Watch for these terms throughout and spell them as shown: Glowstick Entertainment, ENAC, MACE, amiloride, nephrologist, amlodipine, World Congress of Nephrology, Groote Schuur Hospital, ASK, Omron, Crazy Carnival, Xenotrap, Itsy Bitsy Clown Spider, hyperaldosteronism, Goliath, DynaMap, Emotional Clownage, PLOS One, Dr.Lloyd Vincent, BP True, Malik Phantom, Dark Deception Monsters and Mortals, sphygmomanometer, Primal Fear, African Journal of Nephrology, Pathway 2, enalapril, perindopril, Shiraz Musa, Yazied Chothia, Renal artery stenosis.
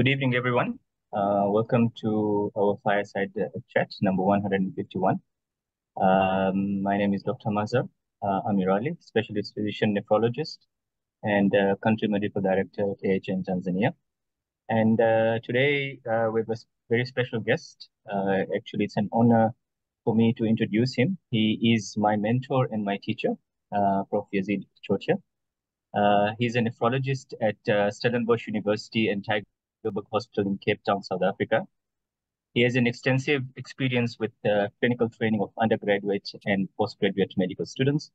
Good evening, everyone. Welcome to our fireside chat number 151. My name is Dr. Mazhar Amirali, specialist physician nephrologist and country medical director at AHN Tanzania. And today we have a very special guest. Actually, it's an honor for me to introduce him. He is my mentor and my teacher, Prof. Yazied Chothia. He's a nephrologist at Stellenbosch University and Tygerberg Hospital in Cape Town, South Africa. He has an extensive experience with clinical training of undergraduate and postgraduate medical students,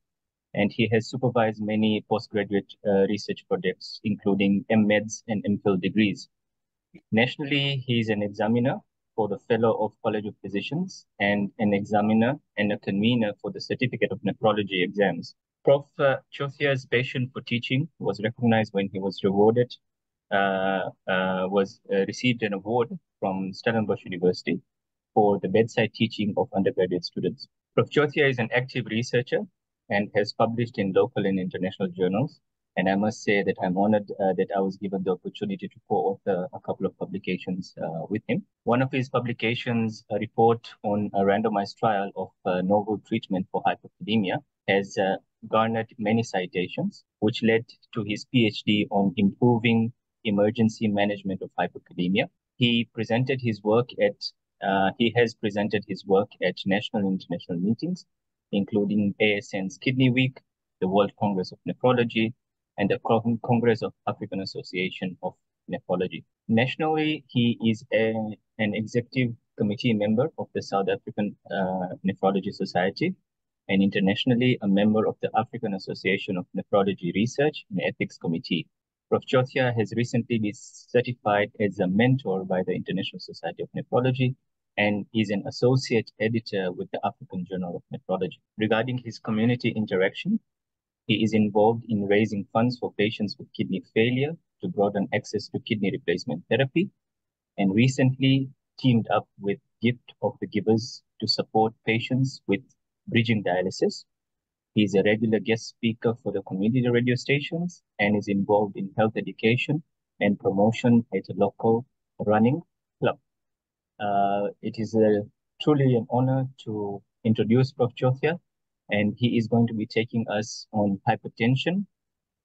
and he has supervised many postgraduate research projects, including MMeds and MPhil degrees. Nationally, he is an examiner for the Fellow of College of Physicians and an examiner and a convener for the Certificate of Nephrology exams. Prof. Chothia's passion for teaching was recognized when he was rewarded, received an award from Stellenbosch University for the bedside teaching of undergraduate students. Prof. Chothia is an active researcher and has published in local and international journals. And I must say that I'm honored that I was given the opportunity to co-author a couple of publications with him. One of his publications, a report on a randomized trial of novel treatment for hyperkalemia, has garnered many citations, which led to his PhD on improving emergency management of hyperkalemia. He has presented his work at national and international meetings, including ASN's Kidney Week, the World Congress of Nephrology, and the Congress of African Association of Nephrology. Nationally, he is an executive committee member of the South African Nephrology Society, and internationally, a member of the African Association of Nephrology Research and Ethics Committee. Prof. Chothia has recently been certified as a mentor by the International Society of Nephrology and is an associate editor with the African Journal of Nephrology. Regarding his community interaction, he is involved in raising funds for patients with kidney failure to broaden access to kidney replacement therapy, and recently teamed up with Gift of the Givers to support patients with bridging dialysis. He is a regular guest speaker for the community radio stations and is involved in health education and promotion at a local running club. It is truly an honor to introduce Prof. Chothia, and he is going to be taking us on hypertension,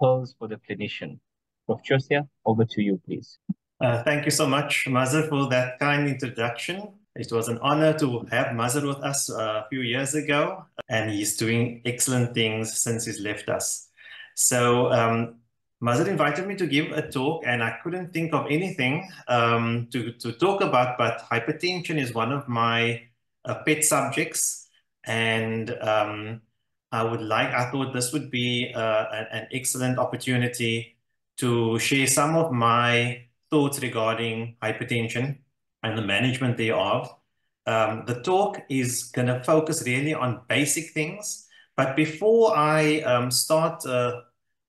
pearls for the clinician. Prof. Chothia, over to you, please. Thank you so much, Mazhar, for that kind introduction. It was an honor to have Mazhar with us a few years ago, and he's doing excellent things since he's left us. So Mazhar invited me to give a talk, and I couldn't think of anything to talk about, but hypertension is one of my pet subjects, and I thought this would be an excellent opportunity to share some of my thoughts regarding hypertension and the management thereof. The talk is going to focus really on basic things. But before I start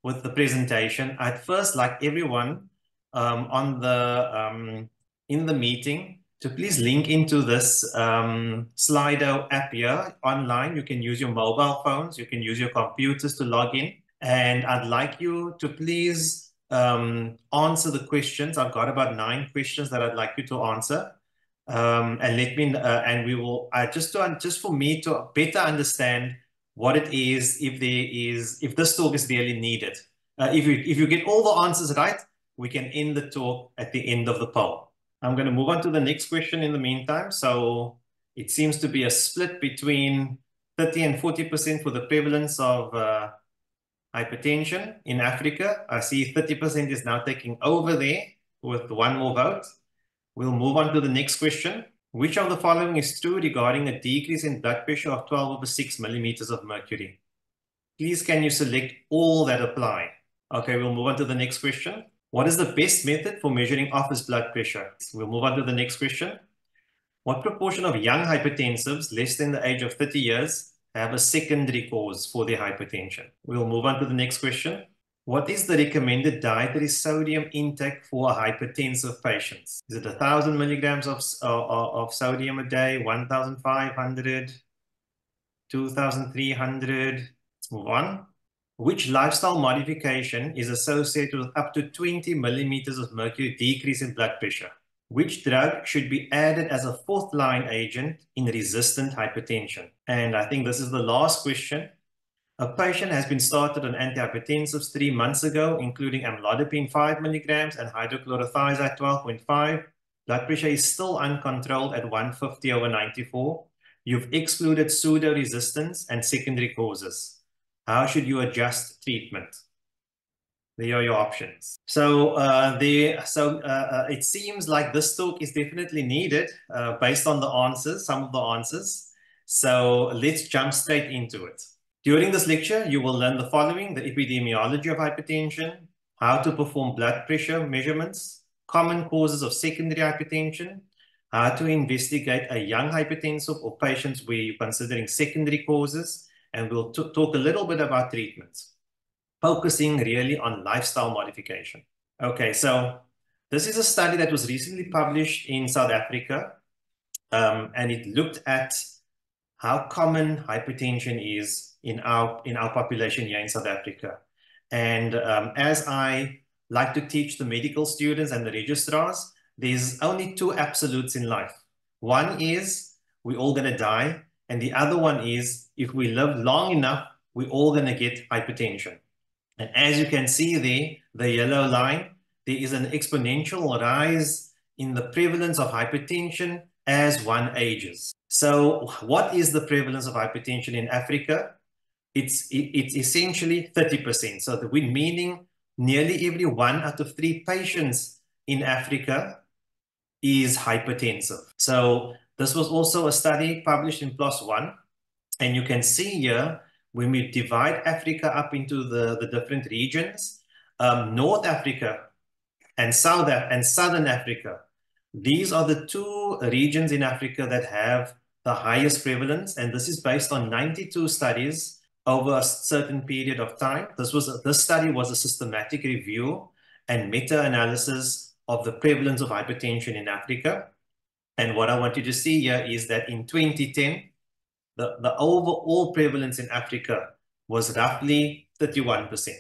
with the presentation, I'd first like everyone in the meeting to please link into this Slido app here online. You can use your mobile phones, you can use your computers to log in. And I'd like you to please answer the questions. I've got about 9 questions that I'd like you to answer, and let me and we will just for me to better understand what it is, if this talk is really needed. If you get all the answers right, we can end the talk at the end of the poll. I'm going to move on to the next question in the meantime. So it seems to be a split between 30 and 40% for the prevalence of hypertension in Africa. I see 30% is now taking over there with 1 more vote. We'll move on to the next question. Which of the following is true regarding a decrease in blood pressure of 12/6 millimeters of mercury? Please, can you select all that apply? Okay, we'll move on to the next question. What is the best method for measuring office blood pressure? We'll move on to the next question. What proportion of young hypertensives less than the age of 30 years have a secondary cause for their hypertension? We'll move on to the next question. What is the recommended dietary sodium intake for hypertensive patients? Is it 1,000 milligrams of sodium a day, 1,500, 2,300? Let's move on. which lifestyle modification is associated with up to 20 millimeters of mercury decrease in blood pressure? Which drug should be added as a fourth-line agent in resistant hypertension? And I think this is the last question. A patient has been started on antihypertensives 3 months ago, including amlodipine 5 mg and hydrochlorothiazide 12.5. Blood pressure is still uncontrolled at 150/94. You've excluded pseudo-resistance and secondary causes. How should you adjust treatment? There are your options. So, it seems like this talk is definitely needed based on the answers, some of the answers. So let's jump straight into it. During this lecture, you will learn the following: the epidemiology of hypertension, how to perform blood pressure measurements, common causes of secondary hypertension, how to investigate a young hypertensive or patients where you're considering secondary causes, and we'll talk a little bit about treatments, focusing really on lifestyle modification. Okay, so this is a study that was recently published in South Africa, and it looked at how common hypertension is in our population here in South Africa. And as I like to teach the medical students and the registrars, there's only two absolutes in life. One is we're all gonna die, and the other one is if we live long enough, we're all gonna get hypertension. And as you can see there, the yellow line, there is an exponential rise in the prevalence of hypertension as one ages. So what is the prevalence of hypertension in Africa? It's essentially 30%. So we're meaning nearly every 1 out of 3 patients in Africa is hypertensive. So this was also a study published in PLOS One. And you can see here, when we divide Africa up into the different regions, North Africa and Southern Africa, these are the two regions in Africa that have the highest prevalence. And this is based on 92 studies over a certain period of time. This study was a systematic review and meta-analysis of the prevalence of hypertension in Africa. And what I want you to see here is that in 2010, the overall prevalence in Africa was roughly 31%.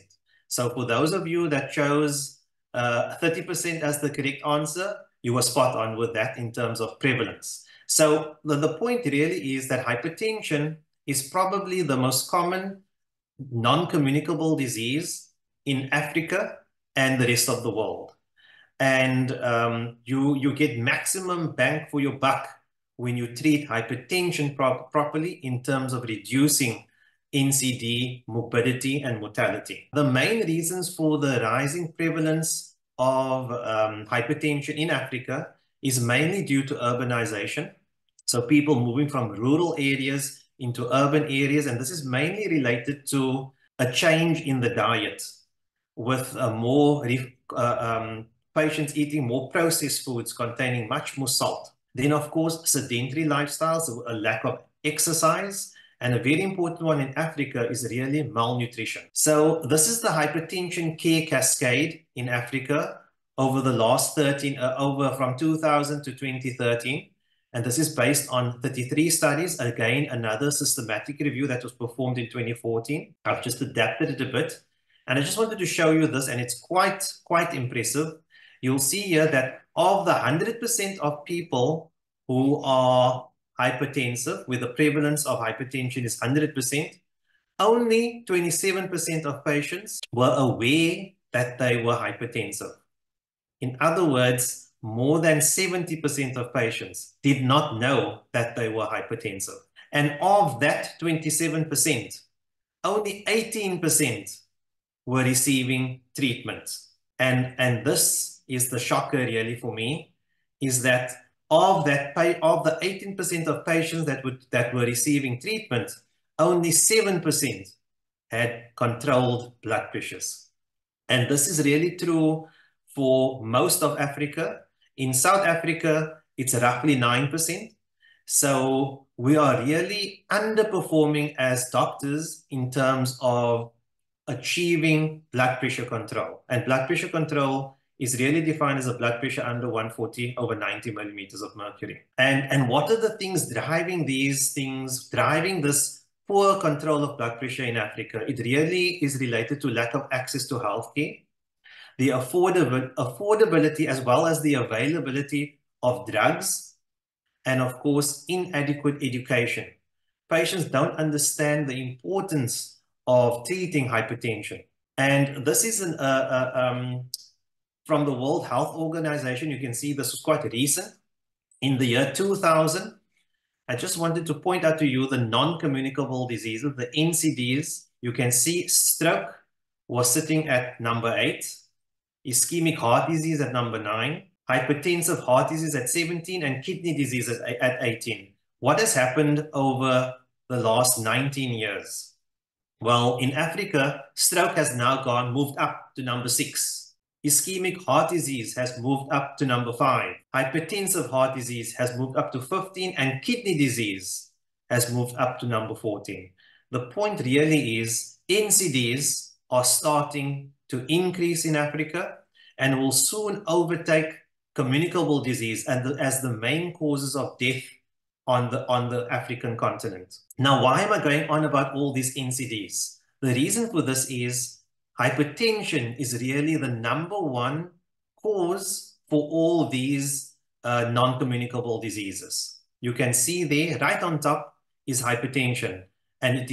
So for those of you that chose 30% as the correct answer, you were spot on with that in terms of prevalence. So the point really is that hypertension is probably the most common non-communicable disease in Africa and the rest of the world. And you get maximum bang for your buck when you treat hypertension properly in terms of reducing NCD, morbidity, and mortality. The main reasons for the rising prevalence of hypertension in Africa is mainly due to urbanization. So people moving from rural areas into urban areas, and this is mainly related to a change in the diet with more patients eating more processed foods containing much more salt. Then of course, sedentary lifestyles, a lack of exercise, and a very important one in Africa is really malnutrition. So this is the hypertension care cascade in Africa over the last from 2000 to 2013. And this is based on 33 studies. Again, another systematic review that was performed in 2014. I've just adapted it a bit. And I just wanted to show you this, and it's quite impressive. You'll see here that of the 100% of people who are hypertensive, where the prevalence of hypertension is 100%, only 27% of patients were aware that they were hypertensive. In other words, more than 70% of patients did not know that they were hypertensive. And of that 27%, only 18% were receiving treatment. And this is the shocker really for me, is that of the 18% of patients that were receiving treatment, only 7% had controlled blood pressures. And this is really true for most of Africa. In South Africa, it's roughly 9%. So we are really underperforming as doctors in terms of achieving blood pressure control. And blood pressure control is really defined as a blood pressure under 140/90 millimeters of mercury. And what are the things driving this poor control of blood pressure in Africa, it really is related to lack of access to healthcare, the affordability as well as the availability of drugs, and of course, inadequate education. Patients don't understand the importance of treating hypertension. And this is from the World Health Organization. You can see this is quite recent. In the year 2000, I just wanted to point out to you the non-communicable diseases, the NCDs. You can see stroke was sitting at number 8, ischemic heart disease at number 9, hypertensive heart disease at 17, and kidney disease at 18. What has happened over the last 19 years? Well, in Africa, stroke has now moved up to number 6. Ischemic heart disease has moved up to number 5. Hypertensive heart disease has moved up to 15, and kidney disease has moved up to number 14. The point really is NCDs are starting to increase in Africa and will soon overtake communicable disease as the main causes of death on the African continent. Now, why am I going on about all these NCDs? The reason for this is hypertension is really the #1 cause for all these non-communicable diseases. You can see there, right on top is hypertension. And it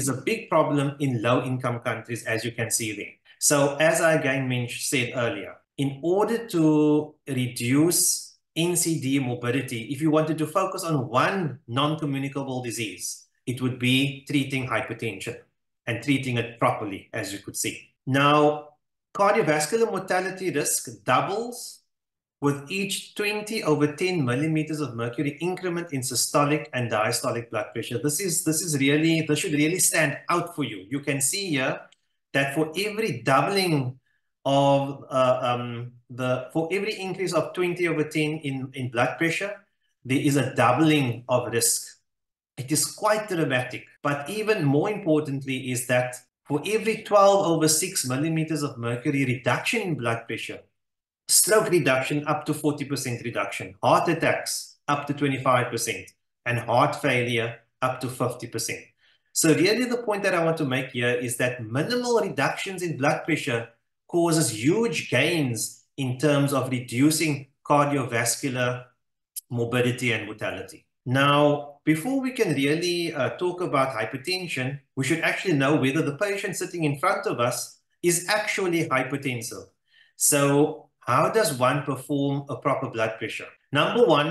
is a big problem in low-income countries, as you can see there. So as I again said earlier, in order to reduce NCD morbidity, if you wanted to focus on one non-communicable disease, it would be treating hypertension and treating it properly, as you could see. Now, cardiovascular mortality risk doubles with each 20/10 millimeters of mercury increment in systolic and diastolic blood pressure. This should really stand out for you. You can see here that for every doubling of for every increase of 20/10 in blood pressure, there is a doubling of risk. It is quite dramatic, but even more importantly is that for every 12/6 millimeters of mercury reduction in blood pressure, stroke reduction up to 40% reduction, heart attacks up to 25%, and heart failure up to 50%. So really the point that I want to make here is that minimal reductions in blood pressure causes huge gains in terms of reducing cardiovascular morbidity and mortality. Now, before we can really talk about hypertension, we should actually know whether the patient sitting in front of us is actually hypertensive. So how does one perform a proper blood pressure? #1,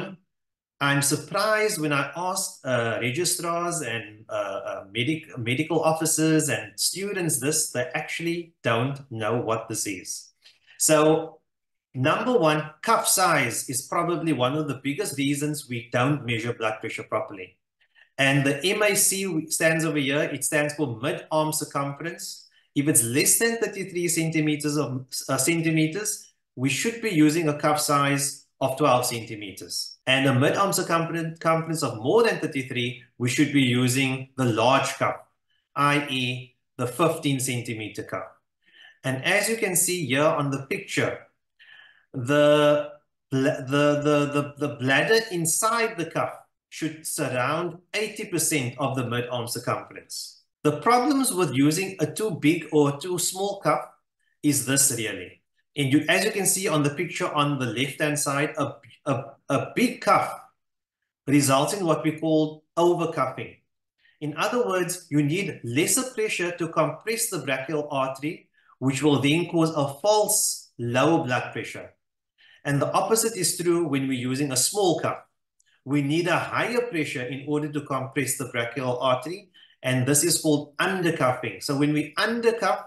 I'm surprised when I asked registrars and medical officers and students this, they actually don't know what this is. So #1, cuff size is probably one of the biggest reasons we don't measure blood pressure properly. And the MAC stands over here, it stands for mid-arm circumference. If it's less than 33 centimeters, we should be using a cuff size of 12 centimeters. And a mid-arm circumference of more than 33, we should be using the large cuff, i.e. the 15 centimeter cuff. And as you can see here on the picture, the bladder inside the cuff should surround 80% of the mid-arm circumference. The problems with using a too big or too small cuff is this really. And as you can see on the picture on the left-hand side, a big cuff results in what we call overcuffing. In other words, you need lesser pressure to compress the brachial artery, which will then cause a false low blood pressure. And the opposite is true when we're using a small cuff. We need a higher pressure in order to compress the brachial artery, and this is called undercuffing. So when we undercuff,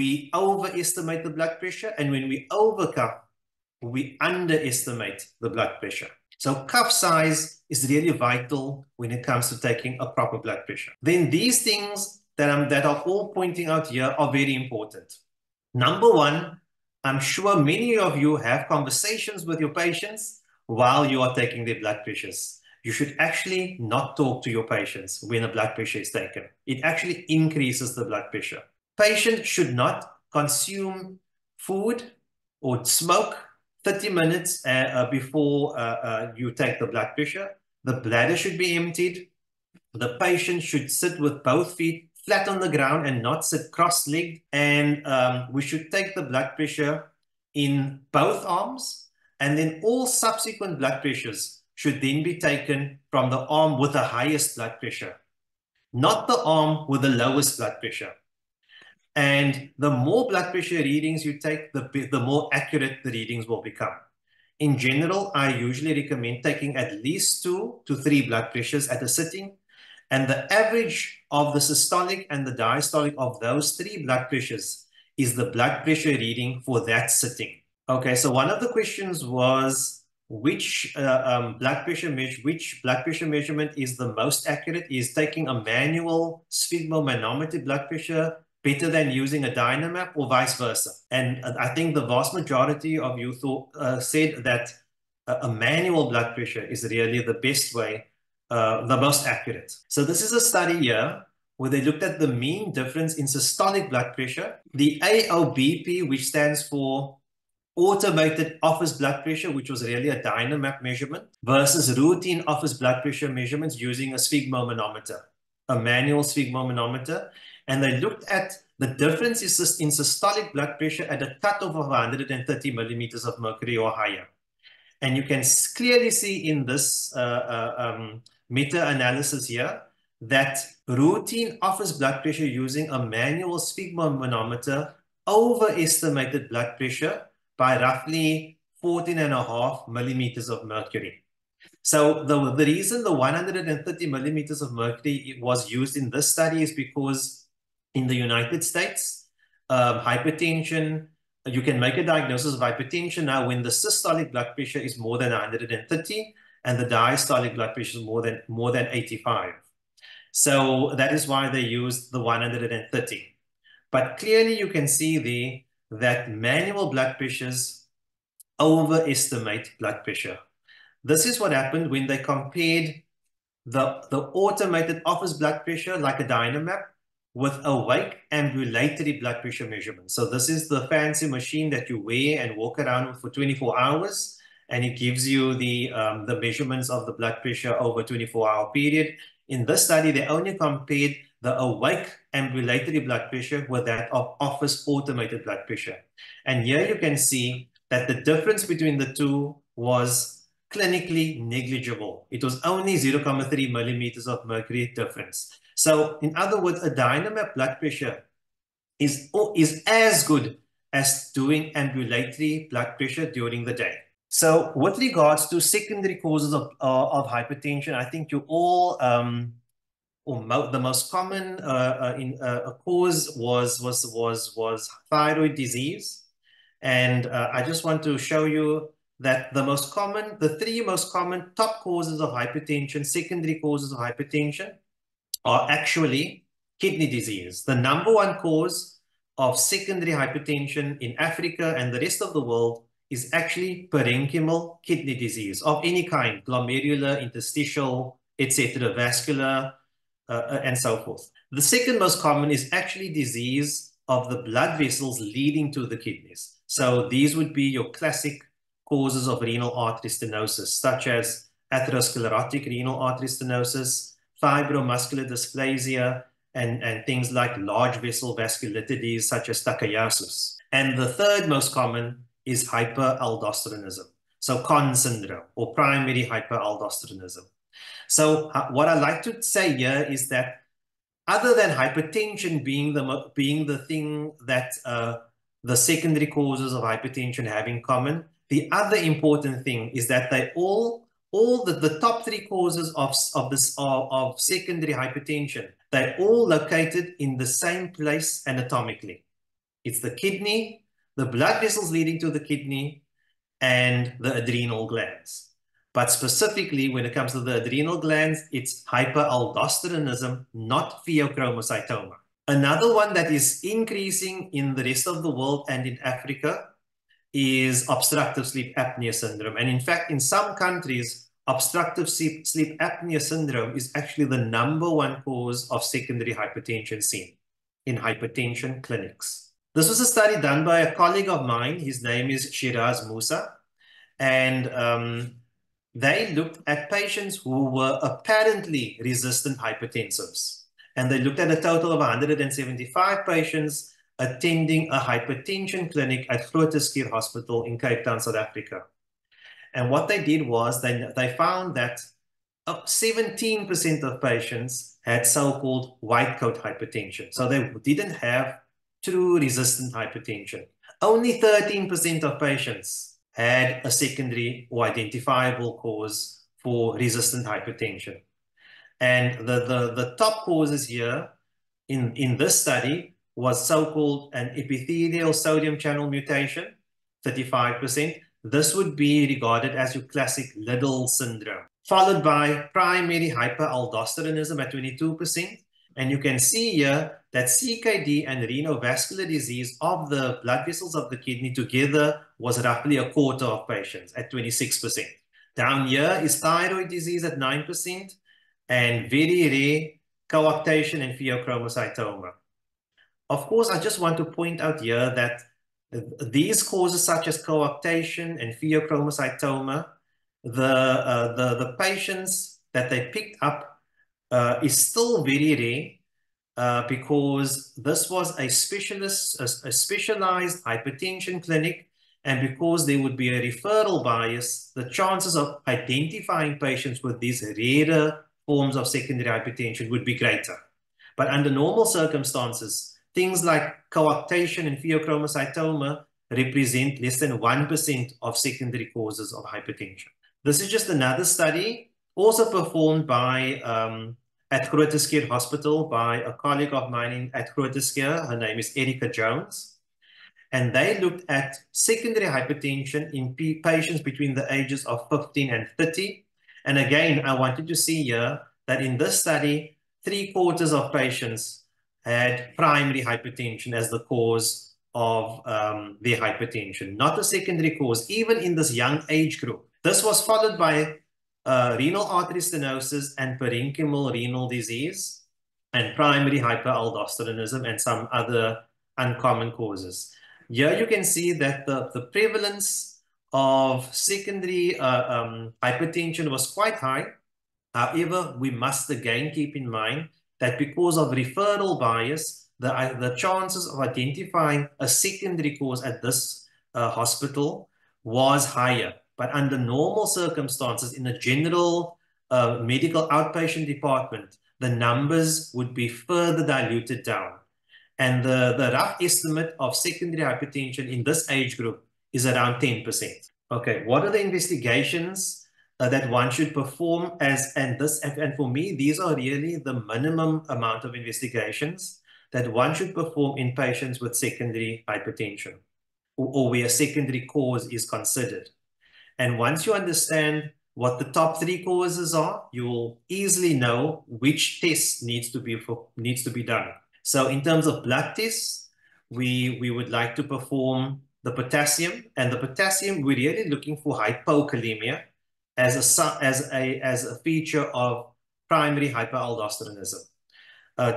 we overestimate the blood pressure, and when we overcuff, we underestimate the blood pressure. So cuff size is really vital when it comes to taking a proper blood pressure. Then these things that are all pointing out here are very important. #1, I'm sure many of you have conversations with your patients while you are taking their blood pressures. You should actually not talk to your patients when a blood pressure is taken. It actually increases the blood pressure. Patient should not consume food or smoke 30 minutes before you take the blood pressure. The bladder should be emptied. The patient should sit with both feet flat on the ground and not sit cross-legged. And we should take the blood pressure in both arms. And then all subsequent blood pressures should then be taken from the arm with the highest blood pressure, not the arm with the lowest blood pressure. And the more blood pressure readings you take, the more accurate the readings will become. In general, I usually recommend taking at least 2 to 3 blood pressures at a sitting. And the average of the systolic and the diastolic of those 3 blood pressures is the blood pressure reading for that sitting. Okay, so one of the questions was which blood pressure measurement is the most accurate? Is taking a manual sphygmomanometer blood pressure better than using a DynaMap or vice versa? And I think the vast majority of you said that a manual blood pressure is really the best way, the most accurate. So this is a study here where they looked at the mean difference in systolic blood pressure, the AOBP, which stands for automated office blood pressure, which was really a DynaMap measurement, versus routine office blood pressure measurements using a sphygmomanometer, a manual sphygmomanometer. And they looked at the differences in systolic blood pressure at a cutoff of 130 millimeters of mercury or higher. And you can clearly see in this meta-analysis here that routine office blood pressure using a manual sphygmomanometer overestimated blood pressure by roughly 14.5 millimeters of mercury. So the reason the 130 millimeters of mercury was used in this study is because in the United States, hypertension, you can make a diagnosis of hypertension now when the systolic blood pressure is more than 130 and the diastolic blood pressure is more than 85. So that is why they used the 130. But clearly you can see there that manual blood pressures overestimate blood pressure. This is what happened when they compared the automated office blood pressure like a DynaMap with awake ambulatory blood pressure measurement. So this is the fancy machine that you wear and walk around with for 24 hours, and it gives you the measurements of the blood pressure over a 24-hour period. In this study, they only compared the awake ambulatory blood pressure with that of office automated blood pressure. And here you can see that the difference between the two was clinically negligible. It was only 0.3 millimeters of mercury difference. So in other words, a DynaMap blood pressure is as good as doing ambulatory blood pressure during the day. So with regards to secondary causes of hypertension, I think you all, the most common cause was thyroid disease. And I just want to show you that the 3 most common top causes of hypertension, secondary causes of hypertension, are actually kidney disease. The number one cause of secondary hypertension in Africa and the rest of the world is actually parenchymal kidney disease of any kind, glomerular, interstitial, etc., vascular, and so forth. The second most common is actually disease of the blood vessels leading to the kidneys. So these would be your classic causes of renal artery stenosis, such as atherosclerotic renal artery stenosis, fibromuscular dysplasia, and things like large vessel vasculitides, such as Takayasu's. And the third most common is hyperaldosteronism, so CON syndrome, or primary hyperaldosteronism. So what I like to say here is that other than hypertension being the thing that the secondary causes of hypertension have in common, the other important thing is that they all the top 3 causes of secondary hypertension, they're all located in the same place anatomically. It's the kidney, the blood vessels leading to the kidney, and the adrenal glands. But specifically, when it comes to the adrenal glands, it's hyperaldosteronism, not pheochromocytoma. Another one that is increasing in the rest of the world and in Africa is obstructive sleep apnea syndrome. And in fact, in some countries, obstructive sleep apnea syndrome is actually the number one cause of secondary hypertension seen in hypertension clinics. This was a study done by a colleague of mine. His name is Shiraz Musa. And they looked at patients who were apparently resistant hypertensives. And they looked at a total of 175 patients attending a hypertension clinic at Groote Schuur Hospital in Cape Town, South Africa. And what they did was they found that 17% of patients had so-called white coat hypertension. So they didn't have true resistant hypertension. Only 13% of patients had a secondary or identifiable cause for resistant hypertension. And the top causes here in this study was so-called an epithelial sodium channel mutation, 35%. This would be regarded as your classic Liddle syndrome, followed by primary hyperaldosteronism at 22%. And you can see here that CKD and renovascular disease of the blood vessels of the kidney together was roughly a quarter of patients at 26%. Down here is thyroid disease at 9% and very rare coarctation and pheochromocytoma. Of course, I just want to point out here that these causes such as coarctation and pheochromocytoma, the patients that they picked up is still very rare because this was a specialized hypertension clinic, and because there would be a referral bias, the chances of identifying patients with these rarer forms of secondary hypertension would be greater. But under normal circumstances, things like coarctation and pheochromocytoma represent less than 1% of secondary causes of hypertension. This is just another study, also performed by, at Groote Schuur Hospital by a colleague of mine at Groote Schuur. Her name is Erica Jones. And they looked at secondary hypertension in patients between the ages of 15 and 30. And again, I wanted to see here that in this study, 3/4 of patients had primary hypertension as the cause of their hypertension, not a secondary cause, even in this young age group. This was followed by renal artery stenosis and parenchymal renal disease and primary hyperaldosteronism and some other uncommon causes. Here you can see that the prevalence of secondary hypertension was quite high. However, we must again keep in mind that because of referral bias, the chances of identifying a secondary cause at this hospital was higher. But under normal circumstances, in a general medical outpatient department, the numbers would be further diluted down. And the rough estimate of secondary hypertension in this age group is around 10%. Okay, what are the investigations that one should perform as, and for me, these are really the minimum amount of investigations that one should perform in patients with secondary hypertension or where a secondary cause is considered. And once you understand what the top three causes are, you will easily know which test needs to be done. So in terms of blood tests, we would like to perform the potassium, and the potassium, we're really looking for hypokalemia as a feature of primary hyperaldosteronism.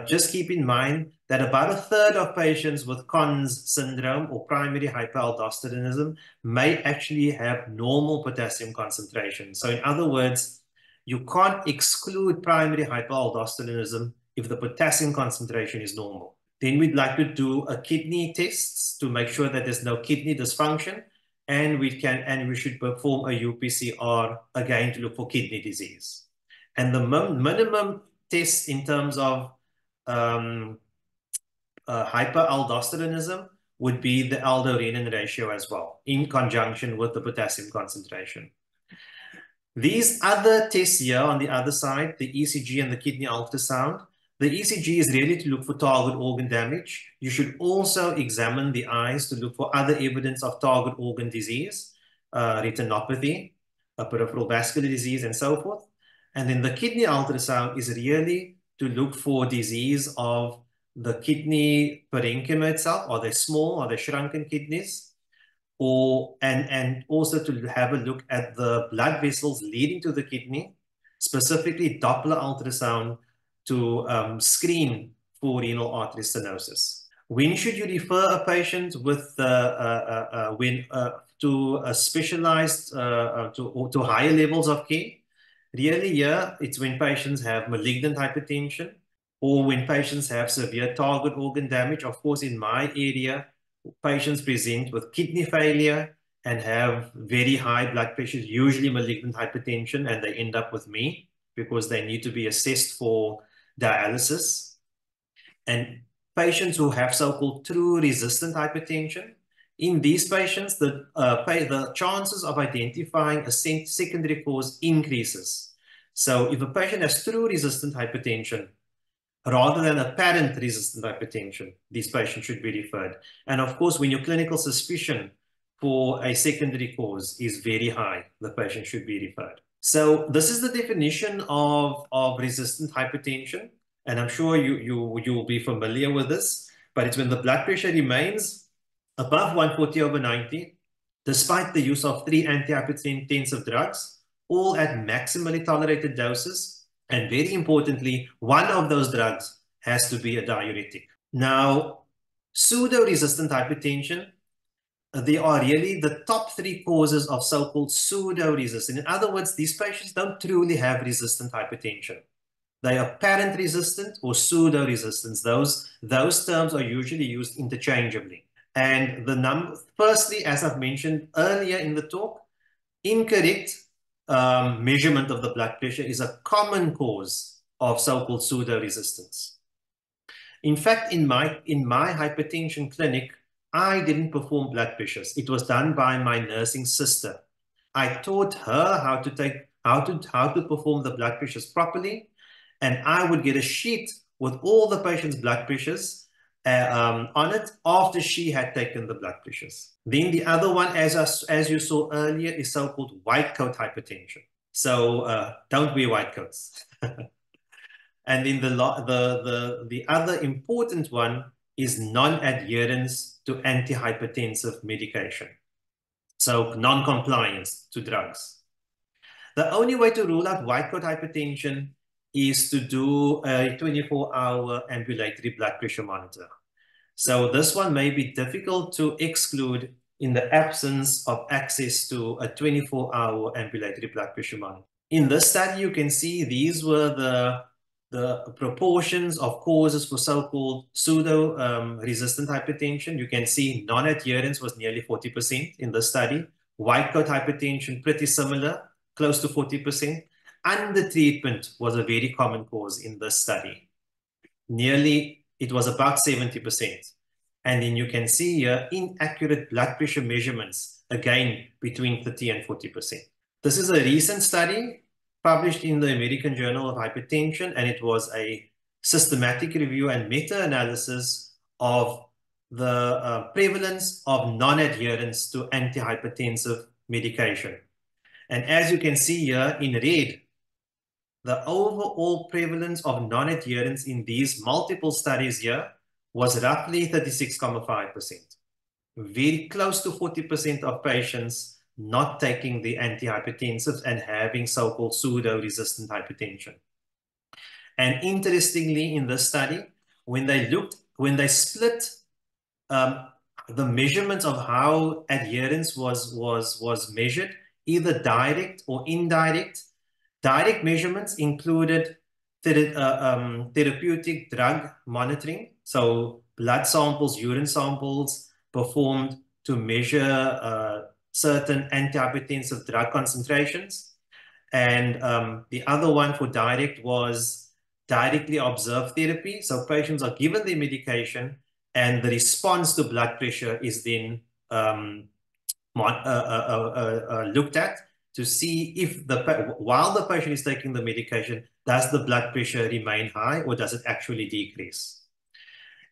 Just keep in mind that about 1/3 of patients with CONS syndrome or primary hyperaldosteronism may actually have normal potassium concentration. So in other words, you can't exclude primary hyperaldosteronism if the potassium concentration is normal. Then we'd like to do a kidney test to make sure that there's no kidney dysfunction. And we should perform a UPCR again to look for kidney disease. And the minimum test in terms of hyperaldosteronism would be the aldorenin ratio as well, in conjunction with the potassium concentration. These other tests here on the other side, the ECG and the kidney ultrasound, the ECG is really to look for target organ damage. You should also examine the eyes to look for other evidence of target organ disease, retinopathy, peripheral vascular disease, and so forth. And then the kidney ultrasound is really to look for disease of the kidney parenchyma itself. Are they small? Are they shrunken kidneys? And also to have a look at the blood vessels leading to the kidney, specifically Doppler ultrasound, to screen for renal artery stenosis. When should you refer a patient with, to specialized, to higher levels of care. Really, yeah, it's when patients have malignant hypertension or when patients have severe target organ damage. Of course, in my area, patients present with kidney failure and have very high blood pressure, usually malignant hypertension, and they end up with me because they need to be assessed for dialysis. And patients who have so-called true resistant hypertension, in these patients, the chances of identifying a secondary cause increases. So if a patient has true resistant hypertension, rather than apparent resistant hypertension, these patients should be referred. And of course, when your clinical suspicion for a secondary cause is very high, the patient should be referred. So this is the definition of resistant hypertension. And I'm sure you will be familiar with this, but it's when the blood pressure remains above 140/90, despite the use of 3 antihypertensive drugs, all at maximally tolerated doses. And very importantly, one of those drugs has to be a diuretic. Now, pseudo-resistant hypertension, they are really the top 3 causes of so-called pseudo-resistant. In other words, these patients don't truly have resistant hypertension. They are apparent resistant or pseudo-resistance. Those terms are usually used interchangeably. And the number, firstly, as I've mentioned earlier in the talk, incorrect measurement of the blood pressure is a common cause of so-called pseudo-resistance. In fact, in my hypertension clinic, I didn't perform blood pressures. It was done by my nursing sister. I taught her how to perform the blood pressures properly, and I would get a sheet with all the patient's blood pressures on it after she had taken the blood pressures. Then the other one, as you saw earlier, is so-called white coat hypertension. So don't wear white coats. And then the other important one is non-adherence to antihypertensive medication. So non-compliance to drugs. The only way to rule out white coat hypertension is to do a 24-hour ambulatory blood pressure monitor. So this one may be difficult to exclude in the absence of access to a 24-hour ambulatory blood pressure monitor. In this study, you can see these were the proportions of causes for so-called pseudo-resistant hypertension. You can see non-adherence was nearly 40% in this study. White coat hypertension, pretty similar, close to 40%. Under-treatment was a very common cause in this study. Nearly, it was about 70%. And then you can see here inaccurate blood pressure measurements, again, between 30 and 40%. This is a recent study published in the American Journal of Hypertension, and it was a systematic review and meta-analysis of the prevalence of non-adherence to antihypertensive medication. And as you can see here in red, the overall prevalence of non-adherence in these multiple studies here was roughly 36.5%. Very close to 40% of patients not taking the antihypertensives and having so-called pseudo-resistant hypertension. And interestingly, in this study, when they split the measurements of how adherence was measured, either direct or indirect, direct measurements included therapeutic drug monitoring, so blood samples, urine samples performed to measure certain antihypertensive drug concentrations. And the other one for direct was directly observed therapy. So patients are given their medication and the response to blood pressure is then looked at to see if while the patient is taking the medication, does the blood pressure remain high or does it actually decrease?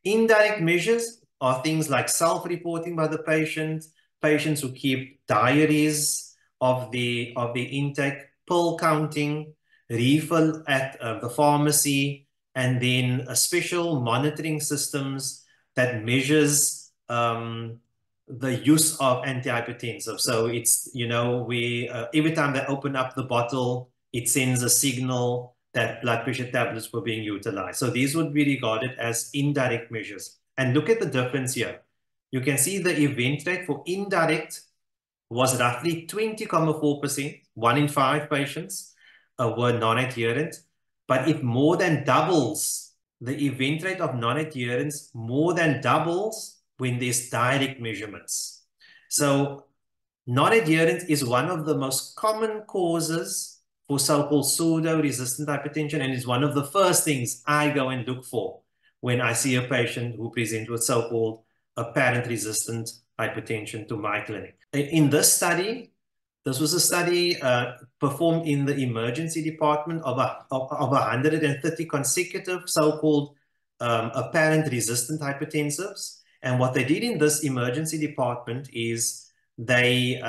Indirect measures are things like self-reporting by the patient, patients who keep diaries of the intake, pill counting, refill at the pharmacy, and then a special monitoring systems that measures the use of antihypertensive. So it's, you know, every time they open up the bottle, it sends a signal that blood pressure tablets were being utilized. So these would be regarded as indirect measures. And look at the difference here. You can see the event rate for indirect was roughly 20.4%, 1 in 5 patients were non-adherent, but it more than doubles, the event rate of non-adherence more than doubles when there's direct measurements. So non-adherence is one of the most common causes for so-called pseudo-resistant hypertension, and is one of the first things I go and look for when I see a patient who presents with so-called apparent resistant hypertension to my clinic. In this study, this was a study performed in the emergency department of 130 consecutive so-called apparent resistant hypertensives. And what they did in this emergency department is they,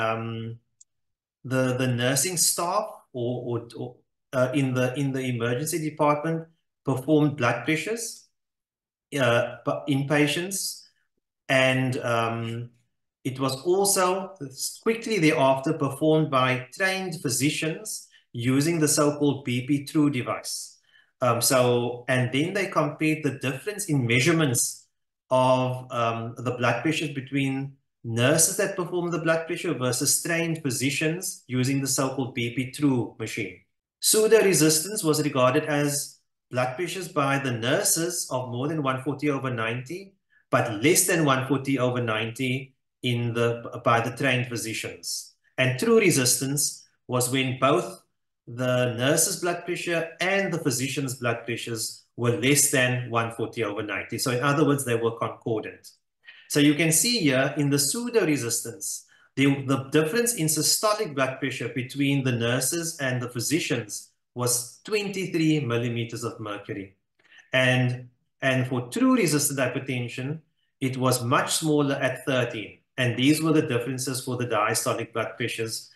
the nursing staff in the emergency department performed blood pressures in patients, and it was also quickly thereafter performed by trained physicians using the so-called BP True device. And then they compared the difference in measurements of the blood pressures between nurses that perform the blood pressure versus trained physicians using the so-called BP True machine. Pseudo-resistance was regarded as blood pressures by the nurses of more than 140/90, but less than 140/90 by the trained physicians. And true resistance was when both the nurses' blood pressure and the physicians' blood pressures were less than 140/90. So in other words, they were concordant. So you can see here in the pseudo-resistance, the difference in systolic blood pressure between the nurses and the physicians was 23 millimeters of mercury. And for true resistant hypertension, it was much smaller at 13. And these were the differences for the diastolic blood pressures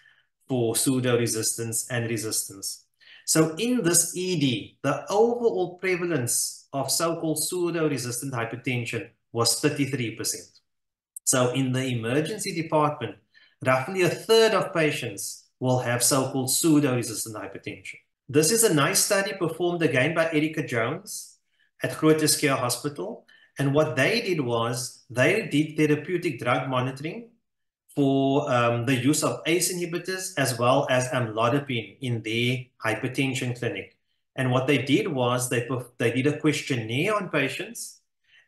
for pseudo-resistance and resistance. So in this ED, the overall prevalence of so-called pseudo-resistant hypertension was 33%. So in the emergency department, roughly a third of patients will have so-called pseudo-resistant hypertension. This is a nice study performed again by Erica Jones at Groote Schuur Hospital. And what they did was they did therapeutic drug monitoring for the use of ACE inhibitors as well as amlodipine in their hypertension clinic. And what they did was they did a questionnaire on patients.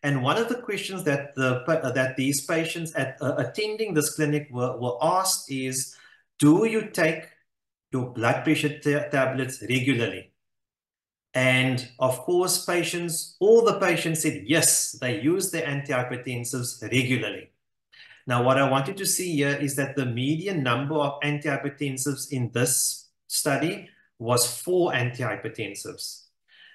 And one of the questions that these patients attending this clinic were asked is, do you take your blood pressure tablets regularly? And of course, all the patients said, yes, they use their antihypertensives regularly. Now, what I wanted to see here is that the median number of antihypertensives in this study was 4 antihypertensives.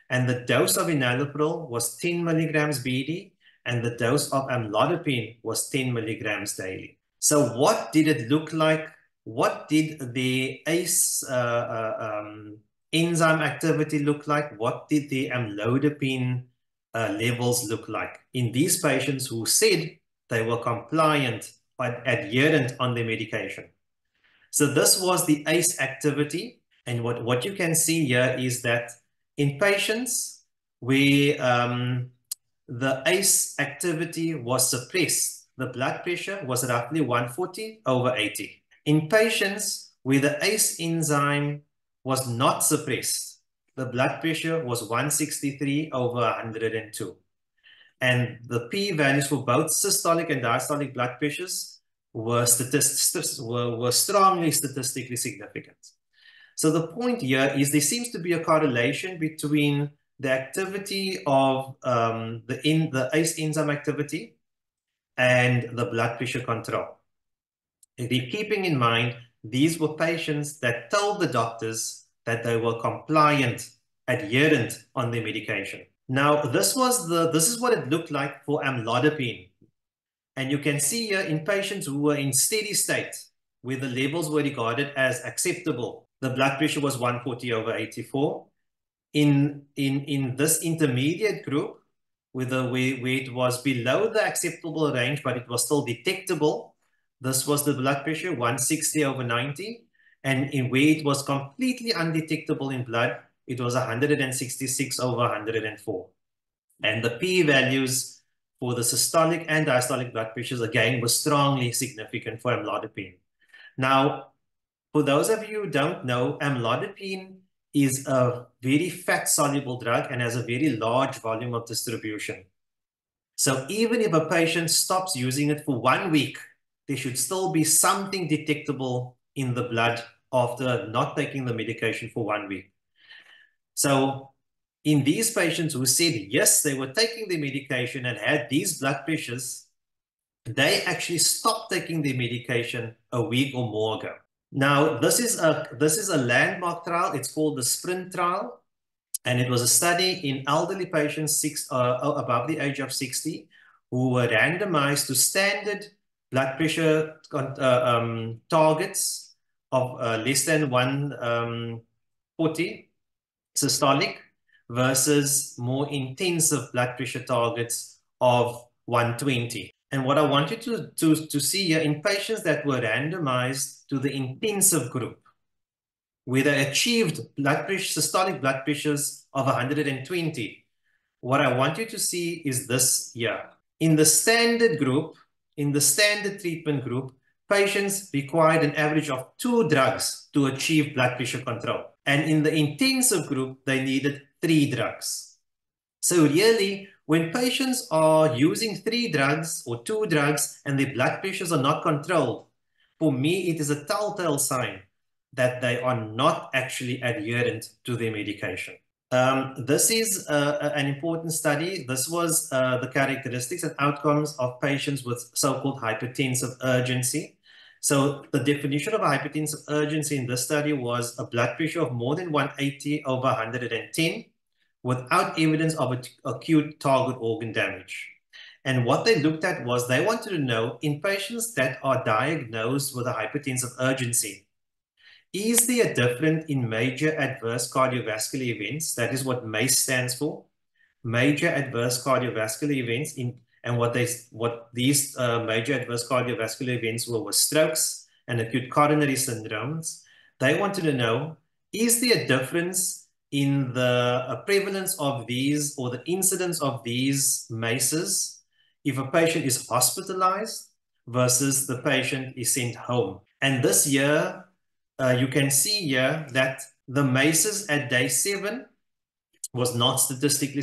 And the dose of enalapril was 10 milligrams BD, and the dose of amlodipine was 10 milligrams daily. So what did it look like? What did the ACE enzyme activity look like? What did the amlodipine levels look like in these patients who said they were compliant but adherent on their medication? So this was the ACE activity. And what you can see here is that in patients where the ACE activity was suppressed, the blood pressure was roughly 140/80. In patients where the ACE enzyme was not suppressed, the blood pressure was 163/102. And the p-values for both systolic and diastolic blood pressures were strongly statistically significant. So the point here is there seems to be a correlation between the activity of the ACE enzyme activity and the blood pressure control. And keeping in mind, these were patients that told the doctors that they were compliant, adherent on their medication. Now, this is what it looked like for amlodipine. And you can see here in patients who were in steady state, where the levels were regarded as acceptable, the blood pressure was 140/84. In this intermediate group, where it was below the acceptable range, but it was still detectable, this was the blood pressure, 160/90. And in where it was completely undetectable in blood, it was 166/104. And the p-values for the systolic and diastolic blood pressures, again, were strongly significant for amlodipine. Now, for those of you who don't know, amlodipine is a very fat-soluble drug and has a very large volume of distribution. So even if a patient stops using it for 1 week, there should still be something detectable in the blood after not taking the medication for 1 week. So in these patients who said, yes, they were taking the medication and had these blood pressures, they actually stopped taking the medication a week or more ago. Now, this is a landmark trial. It's called the SPRINT trial. And it was a study in elderly patients above the age of 60 who were randomized to standard blood pressure targets of less than 140 systolic versus more intensive blood pressure targets of 120. And what I want you to see here, in patients that were randomized to the intensive group, where they achieved blood pressure, systolic blood pressures of 120, what I want you to see is this here. In the standard group, in the standard treatment group, patients required an average of 2 drugs to achieve blood pressure control. And in the intensive group, they needed 3 drugs. So really, when patients are using 3 drugs or 2 drugs and their blood pressures are not controlled, for me, it is a telltale sign that they are not actually adherent to their medication. This is an important study. This was the characteristics and outcomes of patients with so-called hypertensive urgency. So the definition of hypertensive urgency in this study was a blood pressure of more than 180 over 110 without evidence of acute target organ damage. And what they looked at was they wanted to know, in patients that are diagnosed with a hypertensive urgency, is there a difference in major adverse cardiovascular events? That is what MACE stands for, major adverse cardiovascular events. And what these major adverse cardiovascular events were strokes and acute coronary syndromes. They wanted to know, is there a difference in the prevalence of these or the incidence of these MACEs if a patient is hospitalized versus the patient is sent home? And this year, you can see here that the MACEs at day 7 was not statistically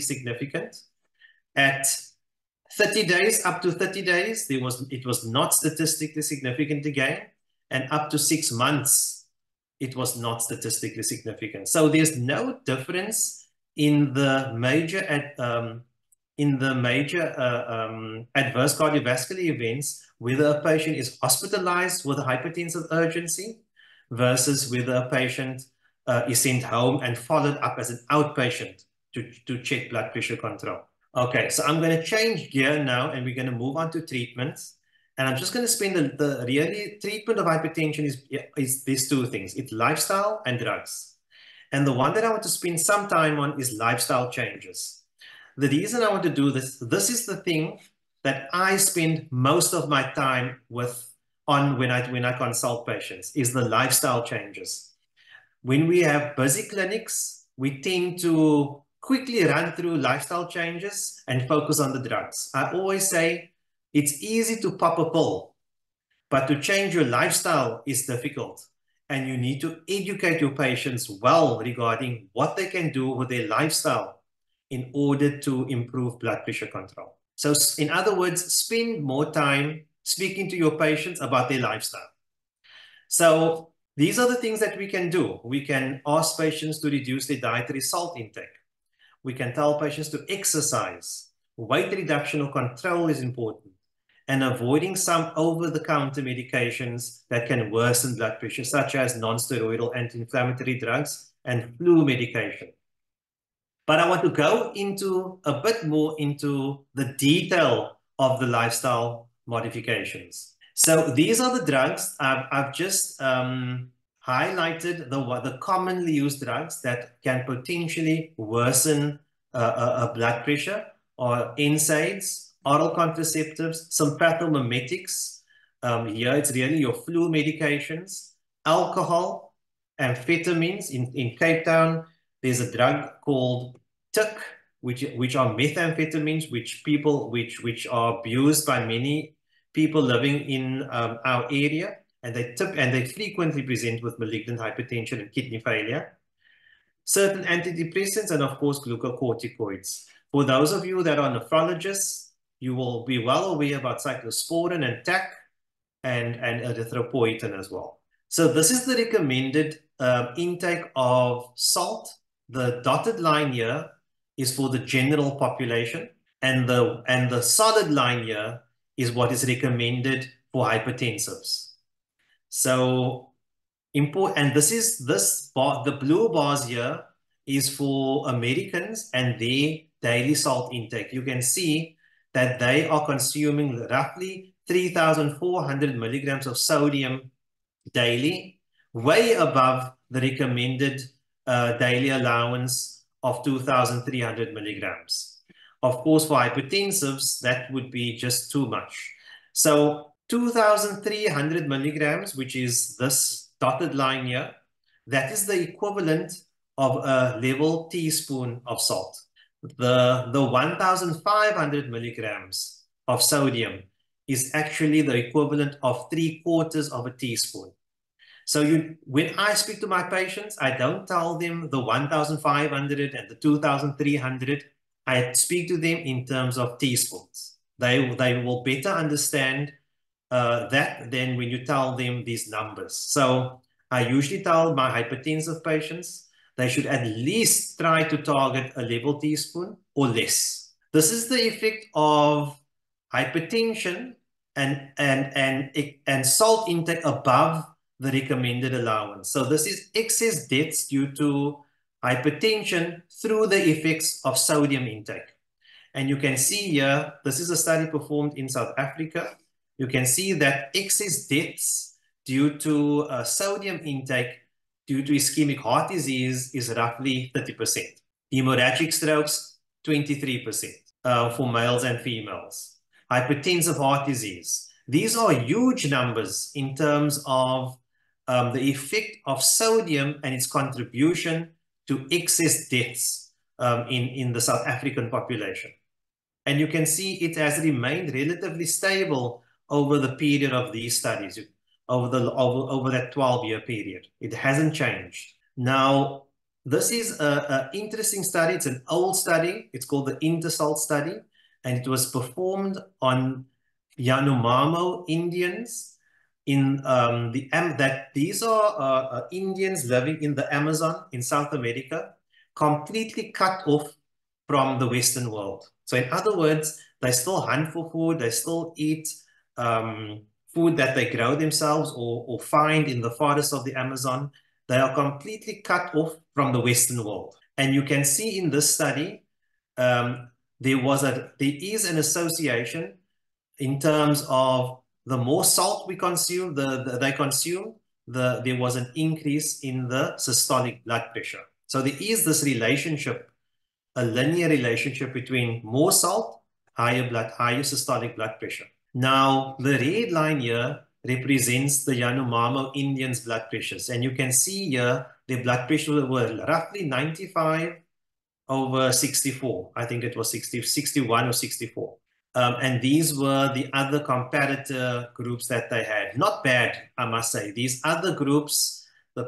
significant. At 30 days, up to 30 days, it was not statistically significant again. And up to 6 months, it was not statistically significant. So there's no difference in the major adverse cardiovascular events, whether a patient is hospitalized with a hypertensive urgency versus whether a patient is sent home and followed up as an outpatient to check blood pressure control. Okay, so I'm going to change gear now and we're going to move on to treatments. And I'm just going to spend the treatment of hypertension is these 2 things. It's lifestyle and drugs. And the one that I want to spend some time on is lifestyle changes. The reason I want to do this is the thing that I spend most of my time when I consult patients, is the lifestyle changes. When we have busy clinics, we tend to quickly run through lifestyle changes and focus on the drugs. I always say it's easy to pop a pill, but to change your lifestyle is difficult. And you need to educate your patients well regarding what they can do with their lifestyle in order to improve blood pressure control. So in other words, spend more time speaking to your patients about their lifestyle. So these are the things that we can do. We can ask patients to reduce their dietary salt intake. We can tell patients to exercise. Weight reduction or control is important. And avoiding some over-the-counter medications that can worsen blood pressure, such as non-steroidal anti-inflammatory drugs and flu medication. But I want to go into a bit more into the detail of the lifestyle modifications. So these are the drugs. I've just highlighted the commonly used drugs that can potentially worsen blood pressure, or NSAIDs, oral contraceptives, sympathomimetics. Here it's really your flu medications, alcohol, amphetamines. In Cape Town, there's a drug called TIC, which are methamphetamines, which are abused by many people living in our area, and they frequently present with malignant hypertension and kidney failure. Certain antidepressants, and of course, glucocorticoids. For those of you that are nephrologists, you will be well aware about cyclosporin and TAC and erythropoietin as well. So this is the recommended intake of salt. The dotted line here is for the general population, and the solid line here is what is recommended for hypertensives. So important, and this is this bar, the blue bars here is for Americans and their daily salt intake. You can see that they are consuming roughly 3,400 milligrams of sodium daily, way above the recommended daily allowance of 2,300 milligrams. Of course, for hypertensives, that would be just too much. So 2,300 milligrams, which is this dotted line here, that is the equivalent of a level teaspoon of salt. The 1,500 milligrams of sodium is actually the equivalent of 3/4 of a teaspoon. So when I speak to my patients, I don't tell them the 1,500 and the 2,300. I speak to them in terms of teaspoons. They will better understand that than when you tell them these numbers. So I usually tell my hypertensive patients they should at least try to target a level teaspoon or less. This is the effect of hypertension and salt intake above the recommended allowance. So this is excess deaths due to hypertension through the effects of sodium intake. And you can see here, this is a study performed in South Africa. You can see that excess deaths due to sodium intake due to ischemic heart disease is roughly 30%. Hemorrhagic strokes, 23% for males and females. Hypertensive heart disease. These are huge numbers in terms of the effect of sodium and its contribution to excess deaths in the South African population. And you can see it has remained relatively stable over the period of these studies, over that 12-year period. It hasn't changed. Now, this is an interesting study. It's an old study. It's called the InterSalt study. And it was performed on Yanomamo Indians in these are Indians living in the Amazon in South America, completely cut off from the Western world. So in other words, they still hunt for food, they still eat food that they grow themselves or find in the forests of the Amazon. They are completely cut off from the Western world. And you can see in this study, there is an association in terms of the more salt we consume, there was an increase in the systolic blood pressure. So there is this relationship, a linear relationship between more salt, higher systolic blood pressure. Now, the red line here represents the Yanomamo Indians' blood pressures. And you can see here, their blood pressure were roughly 95/64. I think it was 61 or 64. And these were the other comparator groups that they had. Not bad, I must say. These other groups, the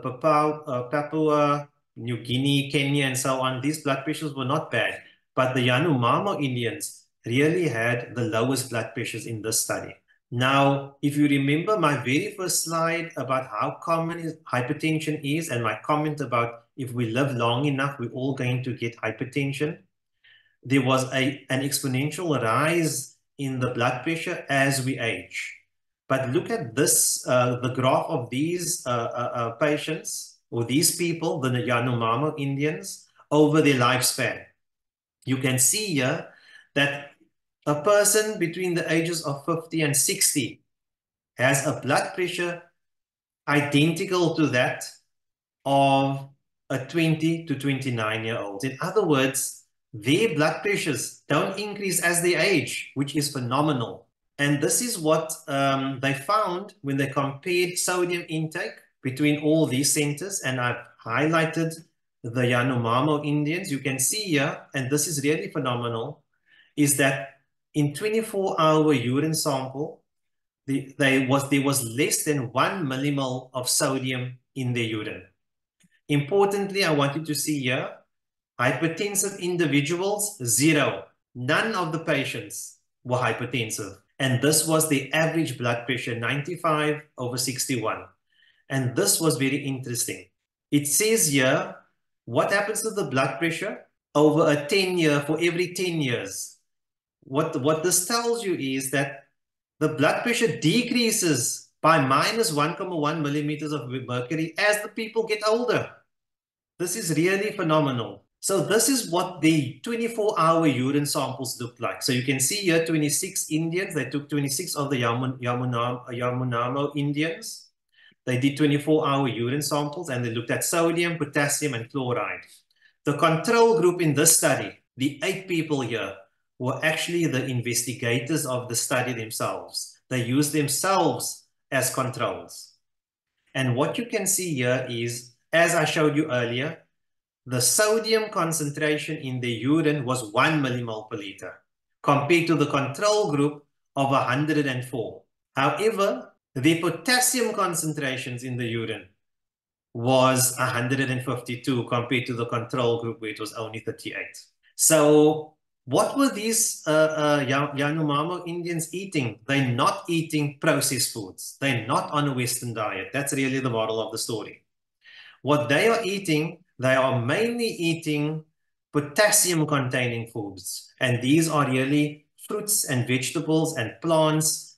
Papua, New Guinea, Kenya, and so on, these blood pressures were not bad. But the Yanomamo Indians really had the lowest blood pressures in this study. Now, if you remember my very first slide about how common hypertension is and my comment about if we live long enough, we're all going to get hypertension. There was an exponential rise in the blood pressure as we age. But look at this, the graph of these patients or these people, the Yanomamo Indians, over their lifespan. You can see here that a person between the ages of 50 and 60 has a blood pressure identical to that of a 20 to 29-year-old. In other words, their blood pressures don't increase as they age, which is phenomenal. And this is what they found when they compared sodium intake between all these centers. And I've highlighted the Yanomamo Indians. You can see here, and this is really phenomenal, is that in 24-hour urine sample, there was less than 1 millimole of sodium in their urine. Importantly, I want you to see here, hypertensive individuals, zero. None of the patients were hypertensive. And this was the average blood pressure, 95/61. And this was very interesting. It says here, what happens to the blood pressure over a 10-year, for every 10 years? What this tells you is that the blood pressure decreases by -1.1 millimeters of mercury as the people get older. This is really phenomenal. So this is what the 24-hour urine samples look like. So you can see here 26 Indians. They took 26 of the Yanomamo Indians. They did 24-hour urine samples, and they looked at sodium, potassium, and chloride. The control group in this study, the 8 people here, were actually the investigators of the study themselves. They used themselves as controls. And what you can see here is, as I showed you earlier, the sodium concentration in the urine was 1 millimole per liter compared to the control group of 104. However, the potassium concentrations in the urine was 152 compared to the control group where it was only 38. So what were these Yanomamo Indians eating? They're not eating processed foods. They're not on a Western diet. That's really the moral of the story. What they are eating, they are mainly eating potassium-containing foods. And these are really fruits and vegetables and plants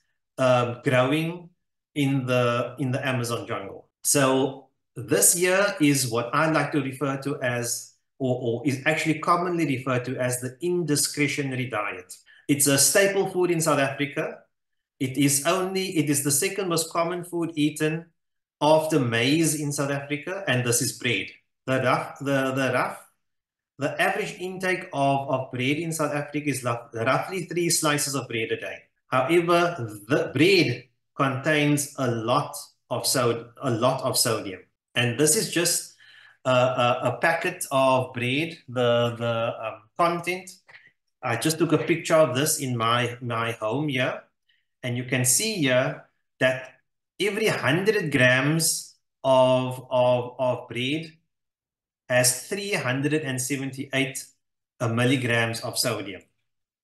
growing in the Amazon jungle. So this here is what I like to refer to as, or is actually commonly referred to as, the indiscretionary diet. It's a staple food in South Africa. It is the second most common food eaten after maize in South Africa, and this is bread. The average intake of bread in South Africa is roughly 3 slices of bread a day. However, the bread contains a lot of sodium. And this is just a packet of bread, the content. I just took a picture of this in my home here. And you can see here that every 100 grams of bread has 378 milligrams of sodium.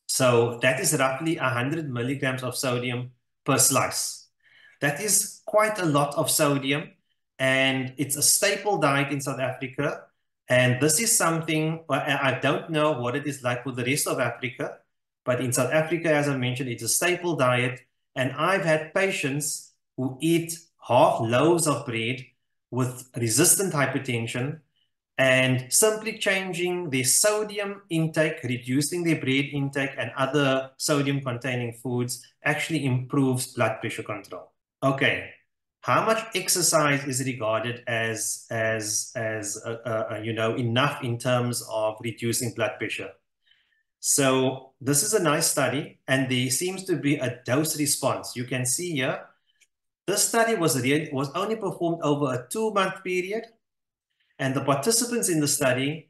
So that is roughly 100 milligrams of sodium per slice. That is quite a lot of sodium, and it's a staple diet in South Africa. And this is something, I don't know what it is like for the rest of Africa, but in South Africa, as I mentioned, it's a staple diet. And I've had patients who eat half loaves of bread with resistant hypertension, and simply changing their sodium intake, reducing their bread intake and other sodium-containing foods actually improves blood pressure control. Okay, how much exercise is regarded as enough in terms of reducing blood pressure? So this is a nice study, and there seems to be a dose response. You can see here, this study was only performed over a 2-month period. And the participants in the study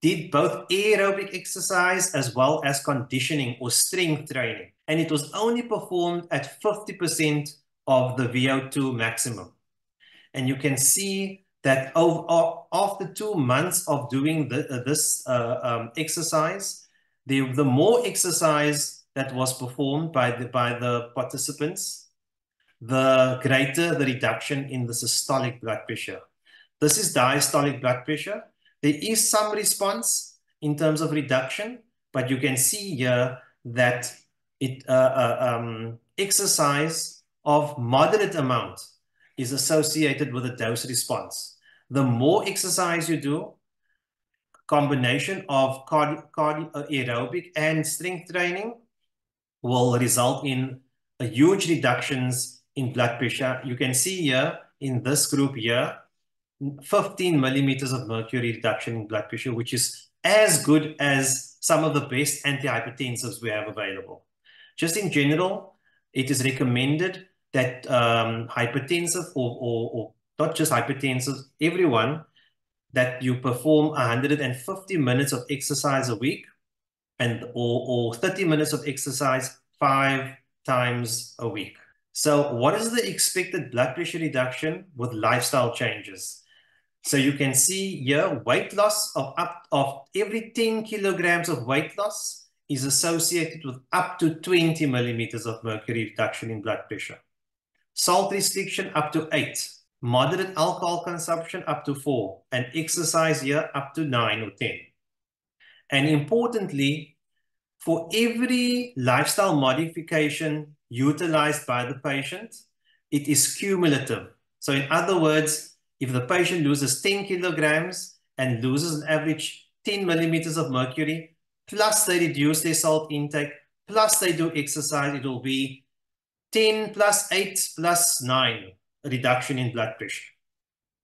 did both aerobic exercise as well as conditioning or strength training. And it was only performed at 50% of the VO2 maximum. And you can see that after 2 months of doing this exercise, the more exercise that was performed by the participants, the greater the reduction in the systolic blood pressure. This is diastolic blood pressure. There is some response in terms of reduction, but you can see here that exercise of moderate amount is associated with a dose response. The more exercise you do, combination of aerobic and strength training will result in huge reductions in blood pressure. You can see here in this group here, 15 millimeters of mercury reduction in blood pressure, which is as good as some of the best antihypertensives we have available. Just in general, it is recommended that hypertensive or not just hypertensive, everyone, that you perform 150 minutes of exercise a week or 30 minutes of exercise 5 times a week. So what is the expected blood pressure reduction with lifestyle changes? So you can see here, weight loss of up of every 10 kilograms of weight loss is associated with up to 20 millimeters of mercury reduction in blood pressure. Salt restriction up to 8, moderate alcohol consumption up to 4, and exercise here up to 9 or 10. And importantly, for every lifestyle modification utilized by the patient, it is cumulative. So in other words, if the patient loses 10 kilograms and loses an average 10 millimeters of mercury, plus they reduce their salt intake, plus they do exercise, it will be 10 plus 8 plus 9 reduction in blood pressure.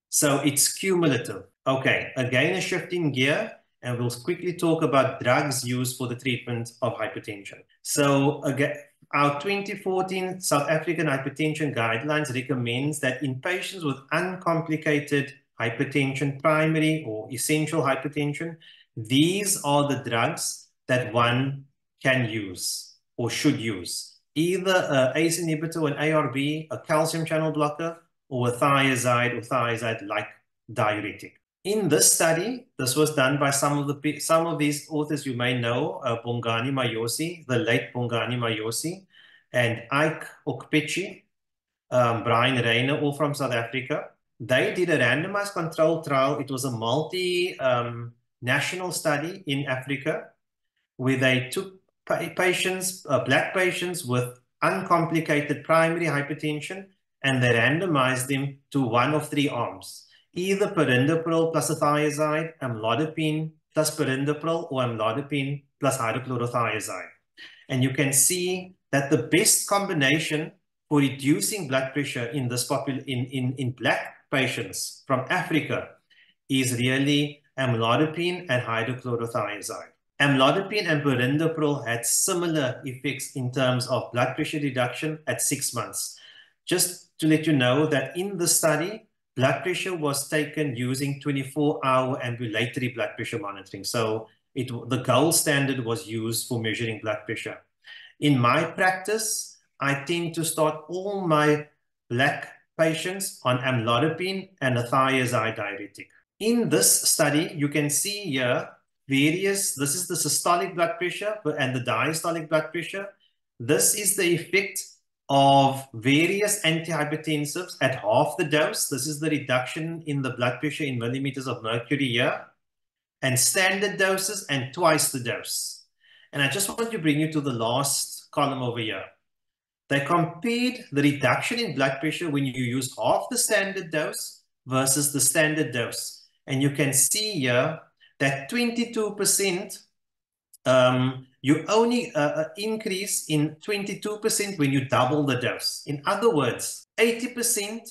So it's cumulative. Okay, again a shift in gear, and we'll quickly talk about drugs used for the treatment of hypertension. So again, our 2014 South African Hypertension Guidelines recommends that in patients with uncomplicated hypertension, primary or essential hypertension, these are the drugs that one can use or should use. Either an ACE inhibitor, an ARB, a calcium channel blocker, or a thiazide or thiazide-like diuretic. In this study, this was done by some of these authors you may know, Bongani Mayosi, the late Bongani Mayosi, and Ike Okpeci, Brian Rayner, all from South Africa. They did a randomized control trial. It was a multi-national study in Africa where they took patients, black patients with uncomplicated primary hypertension, and they randomized them to one of three arms. Either perindopril plus a thiazide, amlodipine plus perindopril, or amlodipine plus hydrochlorothiazide. And you can see that the best combination for reducing blood pressure in this in black patients from Africa is really amlodipine and hydrochlorothiazide. Amlodipine and perindopril had similar effects in terms of blood pressure reduction at 6 months. Just to let you know that in the study, blood pressure was taken using 24-hour ambulatory blood pressure monitoring. So the gold standard was used for measuring blood pressure. In my practice, I tend to start all my black patients on amlodipine and a thiazide diuretic. In this study, you can see here various, this is the systolic blood pressure and the diastolic blood pressure. This is the effect of various antihypertensives at half the dose. This is the reduction in the blood pressure in millimeters of mercury here, and standard doses and twice the dose. And I just want to bring you to the last column over here. They compared the reduction in blood pressure when you use half the standard dose versus the standard dose. And you can see here that 22% you only increase in 22% when you double the dose. In other words, 80%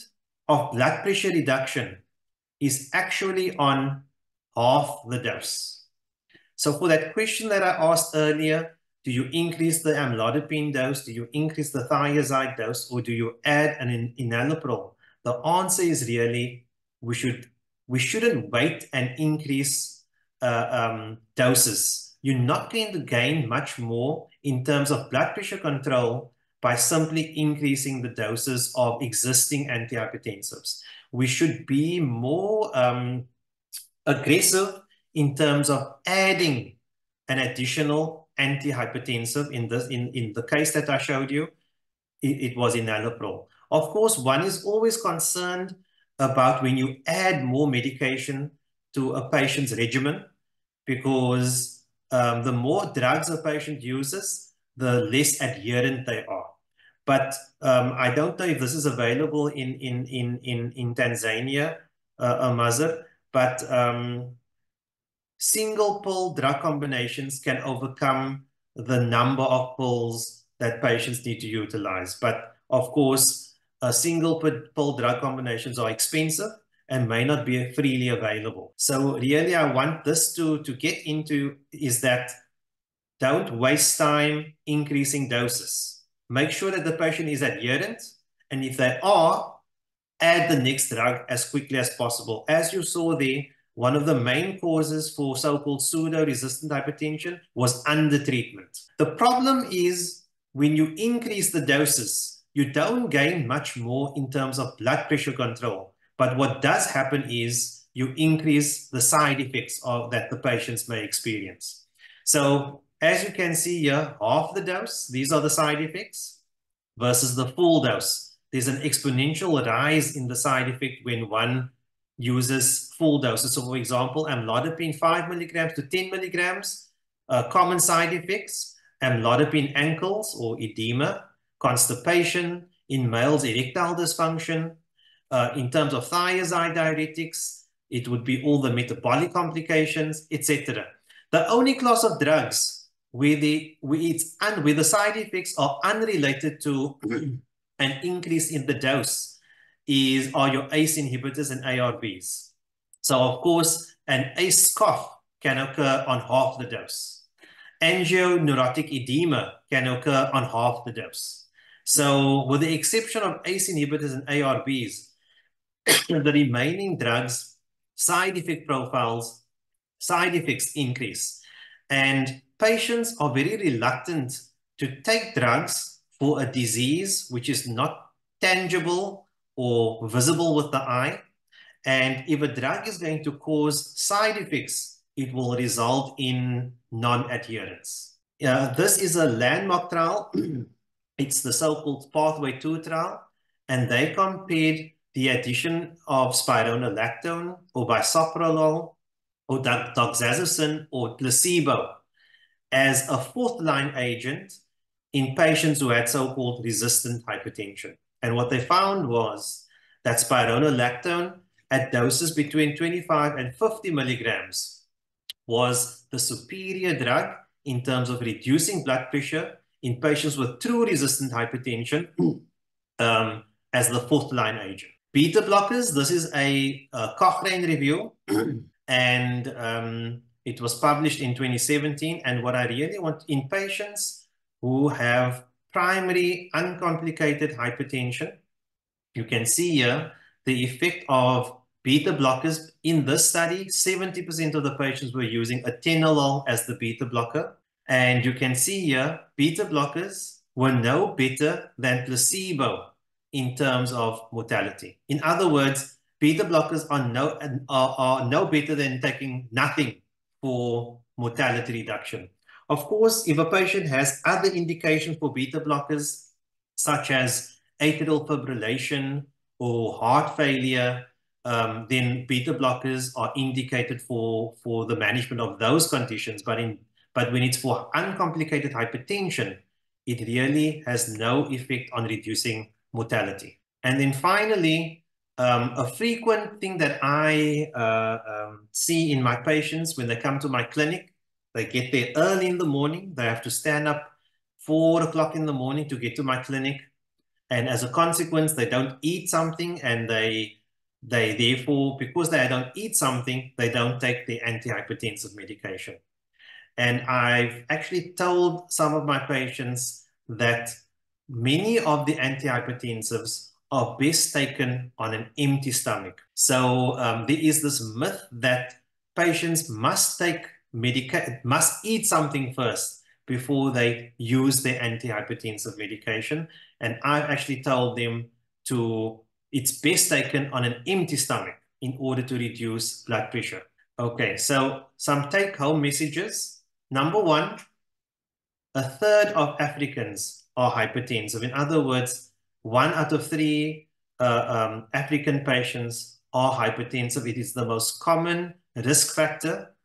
of blood pressure reduction is actually on half the dose. So for that question that I asked earlier, do you increase the amlodipine dose? Do you increase the thiazide dose? Or do you add an enalapril? The answer is really, we shouldn't wait and increase doses. You're not going to gain much more in terms of blood pressure control by simply increasing the doses of existing antihypertensives. We should be more aggressive in terms of adding an additional antihypertensive. In the case that I showed you, it was enalapril. Of course, one is always concerned about when you add more medication to a patient's regimen, because the more drugs a patient uses, the less adherent they are. But I don't know if this is available in Tanzania, Mazhar, but single pill drug combinations can overcome the number of pills that patients need to utilize. But of course, single pill drug combinations are expensive and may not be freely available. So really I want this to get into is that don't waste time increasing doses. Make sure that the patient is adherent, and if they are, add the next drug as quickly as possible. As you saw there, one of the main causes for so-called pseudo-resistant hypertension was under-treatment. The problem is when you increase the doses, you don't gain much more in terms of blood pressure control. But what does happen is you increase the side effects that the patients may experience. So as you can see here, half the dose, these are the side effects, versus the full dose. There's an exponential rise in the side effect when one uses full doses. So for example, amlodipine 5 mg to 10 mg, common side effects, amlodipine ankles or edema, constipation, in males erectile dysfunction, in terms of thiazide diuretics, it would be all the metabolic complications, etc. The only class of drugs where the side effects are unrelated to an increase in the dose are your ACE inhibitors and ARBs. So of course, an ACE cough can occur on half the dose. Angioneurotic edema can occur on half the dose. So with the exception of ACE inhibitors and ARBs, the remaining drugs, side effect profiles, side effects increase. And patients are very reluctant to take drugs for a disease which is not tangible or visible with the eye. And if a drug is going to cause side effects, it will result in non-adherence. This is a landmark trial. It's the so-called Pathway 2 trial, and they compared the addition of spironolactone or bisoprolol or doxazosin or placebo as a fourth-line agent in patients who had so-called resistant hypertension. And what they found was that spironolactone at doses between 25 and 50 mg was the superior drug in terms of reducing blood pressure in patients with true resistant hypertension as the fourth-line agent. Beta blockers, this is a Cochrane review. And it was published in 2017. And what I really want in patients who have primary uncomplicated hypertension, you can see here the effect of beta blockers. In this study, 70% of the patients were using atenolol as the beta blocker. And you can see here, beta blockers were no better than placebo in terms of mortality. In other words, beta blockers are no better than taking nothing for mortality reduction. Of course, if a patient has other indications for beta blockers, such as atrial fibrillation or heart failure, then beta blockers are indicated for the management of those conditions. But when it's for uncomplicated hypertension, it really has no effect on reducing mortality. And then finally, a frequent thing that I see in my patients when they come to my clinic, they get there early in the morning. They have to stand up 4 o'clock in the morning to get to my clinic. And as a consequence, they don't eat something, and they therefore, because they don't eat something, they don't take the antihypertensive medication. And I've actually told some of my patients that many of the antihypertensives are best taken on an empty stomach. So there is this myth that patients must eat something first before they use their antihypertensive medication. And I've actually told them it's best taken on an empty stomach in order to reduce blood pressure. Okay, so some take-home messages. Number one, a third of Africans are hypertensive. In other words, 1 out of 3 African patients are hypertensive. It is the most common risk factor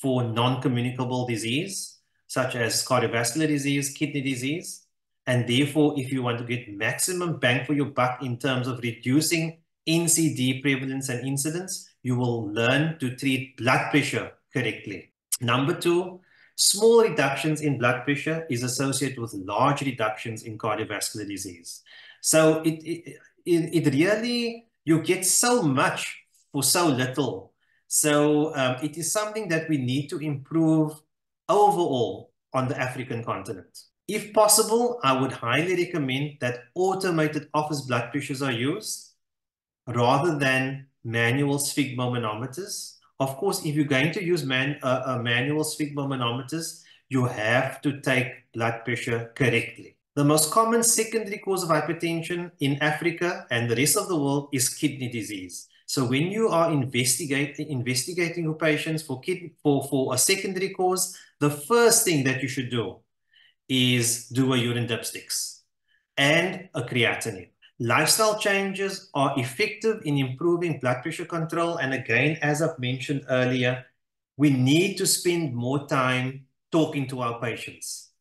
for non-communicable disease, such as cardiovascular disease, kidney disease. And therefore, if you want to get maximum bang for your buck in terms of reducing NCD prevalence and incidence, you will learn to treat blood pressure correctly. Number two, small reductions in blood pressure is associated with large reductions in cardiovascular disease. So it really, you get so much for so little. So it is something that we need to improve overall on the African continent. If possible, I would highly recommend that automated office blood pressures are used rather than manual sphygmomanometers. Of course, if you're going to use manual sphygmomanometers, you have to take blood pressure correctly. The most common secondary cause of hypertension in Africa and the rest of the world is kidney disease. So when you are investigating your patients for a secondary cause, the first thing that you should do is do a urine dipsticks and a creatinine. Lifestyle changes are effective in improving blood pressure control. And again, as I've mentioned earlier, we need to spend more time talking to our patients.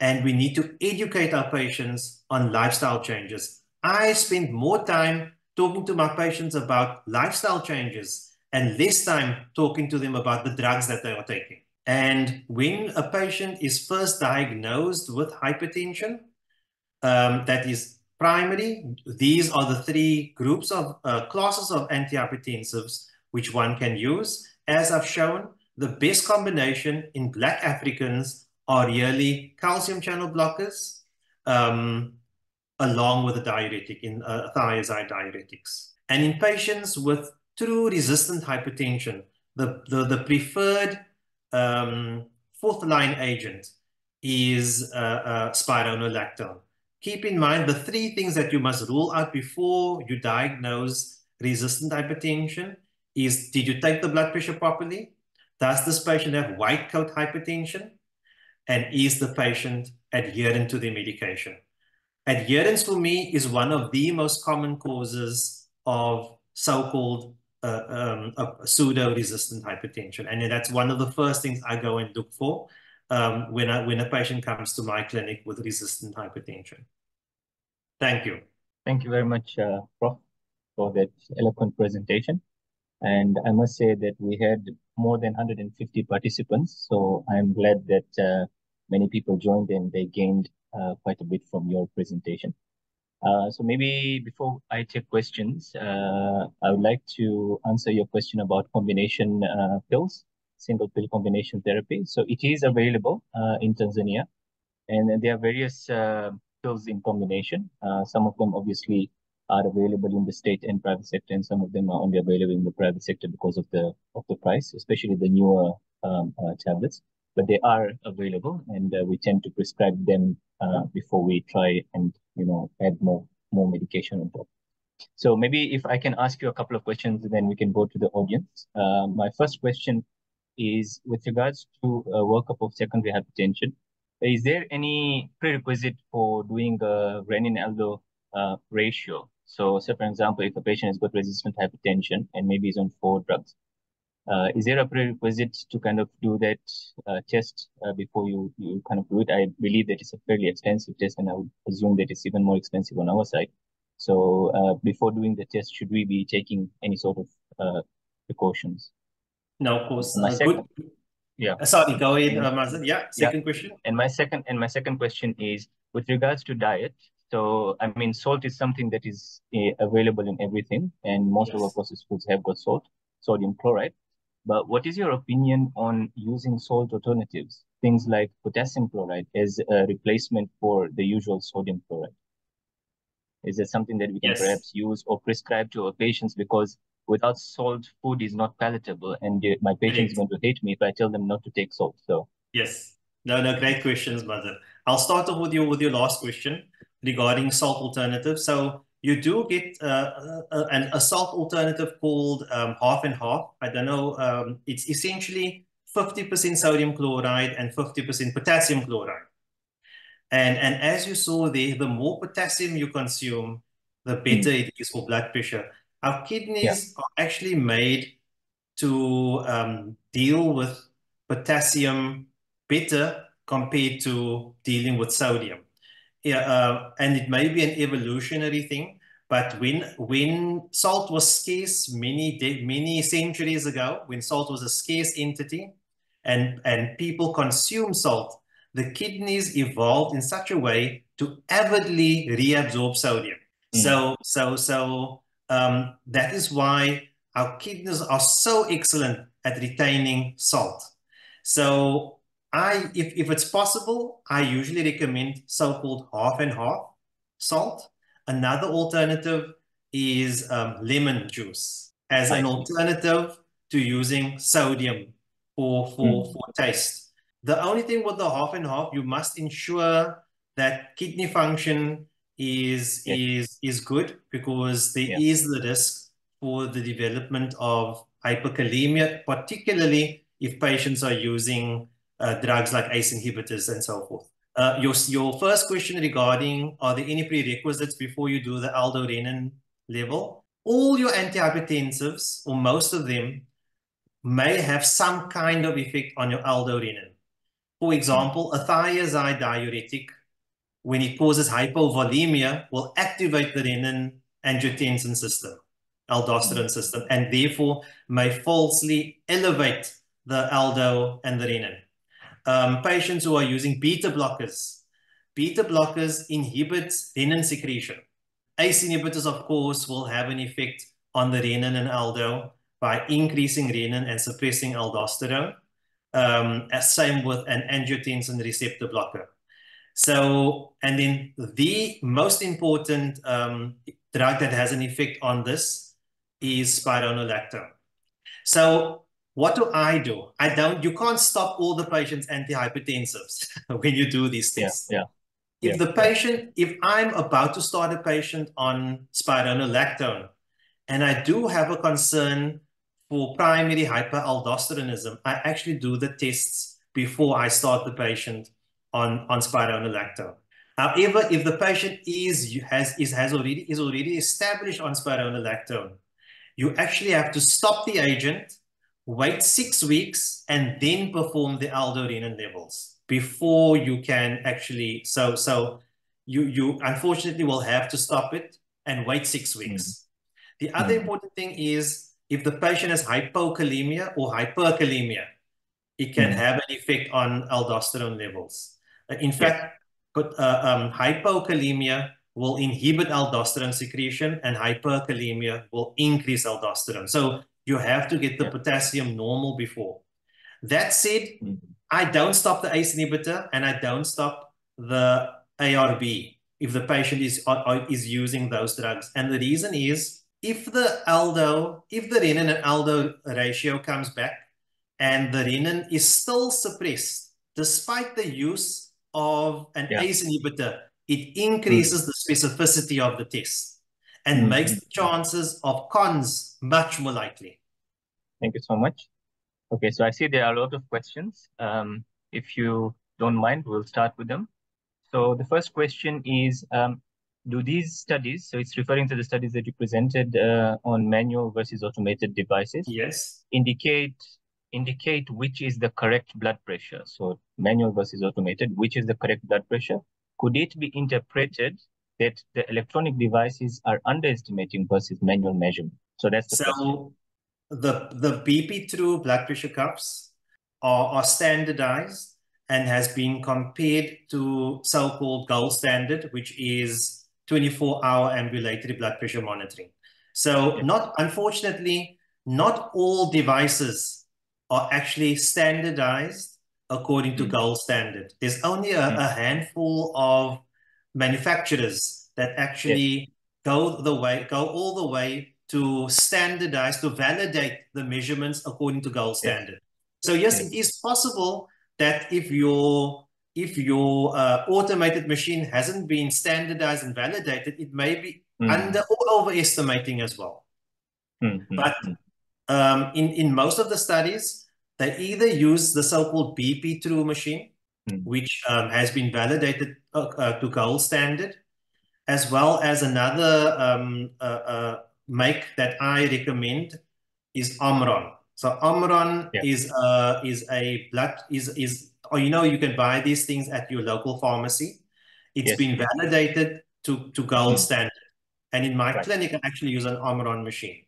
And we need to educate our patients on lifestyle changes. I spend more time talking to my patients about lifestyle changes and less time talking to them about the drugs that they are taking. And when a patient is first diagnosed with hypertension, that is primary, these are the three groups of classes of antihypertensives which one can use. As I've shown, the best combination in Black Africans are really calcium channel blockers, along with a diuretic, in thiazide diuretics. And in patients with true resistant hypertension, the preferred fourth line agent is spironolactone. Keep in mind the three things that you must rule out before you diagnose resistant hypertension is, did you take the blood pressure properly? Does this patient have white coat hypertension? And is the patient adherent to the medication? Adherence for me is one of the most common causes of so-called pseudo-resistant hypertension. And that's one of the first things I go and look for when a patient comes to my clinic with resistant hypertension. Thank you. Thank you very much, Prof, for that eloquent presentation. And I must say that we had more than 150 participants. So I'm glad that many people joined and they gained quite a bit from your presentation. So maybe before I take questions, I would like to answer your question about combination pills, single pill combination therapy. So it is available in Tanzania, and there are various pills in combination. Some of them obviously are available in the state and private sector, and some of them are only available in the private sector because of the price, especially the newer tablets. But they are available, and we tend to prescribe them before we try and add more medication on top. So maybe if I can ask you a couple of questions, and then we can go to the audience. My first question is with regards to workup of secondary hypertension. Is there any prerequisite for doing a renin-aldo ratio? So say, for example, if a patient has got resistant hypertension and maybe is on 4 drugs, is there a prerequisite to kind of do that test before you kind of do it? I believe that it's a fairly extensive test, and I would assume that it's even more expensive on our side. So before doing the test, should we be taking any sort of precautions? No, of course. Sorry, go ahead, Mazhar. Yeah, second question. And my second question is with regards to diet. So, I mean, salt is something that is available in everything, and most of our processed foods have got salt, sodium chloride. But what is your opinion on using salt alternatives, things like potassium chloride as a replacement for the usual sodium chloride? Is that something that we can perhaps use or prescribe to our patients? Because without salt, food is not palatable, and my patient's going to hate me if I tell them not to take salt. So yes, no, great questions, Mazhar. I'll start off with your last question regarding salt alternatives. So you do get a salt alternative called half and half. I don't know, it's essentially 50% sodium chloride and 50% potassium chloride. And as you saw there, the more potassium you consume, the better it is for blood pressure. Our kidneys are actually made to deal with potassium better compared to dealing with sodium. And it may be an evolutionary thing, but when salt was scarce many centuries ago, when salt was a scarce entity, and people consumed salt, the kidneys evolved in such a way to avidly reabsorb sodium. So that is why our kidneys are so excellent at retaining salt. So if it's possible, I usually recommend so-called half and half salt. Another alternative is lemon juice as an alternative to using sodium for taste. The only thing with the half and half, you must ensure that kidney function is good, because there is the risk for the development of hyperkalemia, particularly if patients are using drugs like ACE inhibitors and so forth. Your first question regarding, are there any prerequisites before you do the aldorenin level? All your antihypertensives, or most of them, may have some kind of effect on your aldorenin. For example, a thiazide diuretic, when it causes hypovolemia, will activate the renin-angiotensin system, aldosterone system, and therefore may falsely elevate the aldo and the renin. Patients who are using beta blockers inhibit renin secretion. ACE inhibitors, of course, will have an effect on the renin and aldo by increasing renin and suppressing aldosterone, same with an angiotensin receptor blocker. So, and then the most important drug that has an effect on this is spironolactone. So what do? I don't, you can't stop all the patient's antihypertensives when you do these tests. If I'm about to start a patient on spironolactone and I do have a concern for primary hyperaldosteronism, I actually do the tests before I start the patient on spironolactone. However, if the patient is already established on spironolactone, you actually have to stop the agent, wait 6 weeks, and then perform the aldorenin levels before you can actually. So you unfortunately will have to stop it and wait 6 weeks. The other important thing is, if the patient has hypokalemia or hyperkalemia, it can have an effect on aldosterone levels. In fact, hypokalemia will inhibit aldosterone secretion, and hyperkalemia will increase aldosterone. So you have to get the potassium normal before. That said, I don't stop the ACE inhibitor and I don't stop the ARB if the patient is using those drugs. And the reason is, if the renin and aldo ratio comes back and the renin is still suppressed despite the use of an ACE inhibitor, it increases the specificity of the test and makes the chances of cons much more likely. Thank you so much. Okay, so I see there are a lot of questions. If you don't mind, we'll start with them. So the first question is, do these studies, so it's referring to the studies that you presented on manual versus automated devices, indicate which is the correct blood pressure? So manual versus automated, which is the correct blood pressure? Could it be interpreted that the electronic devices are underestimating versus manual measurement? So that's the question. The BP True blood pressure cuffs are standardized and has been compared to so-called gold standard, which is 24-hour ambulatory blood pressure monitoring. So unfortunately, not all devices are actually standardized according to gold standard. There's only a handful of manufacturers that actually go all the way to standardize, to validate the measurements according to gold standard. So yes, it is possible that if your automated machine hasn't been standardized and validated, it may be under or overestimating as well. But in most of the studies, they either use the so-called BP True machine, which has been validated to gold standard, as well as another make that I recommend is Omron. So Omron is, you can buy these things at your local pharmacy. It's been validated to gold standard. And in my clinic, I actually use an Omron machine.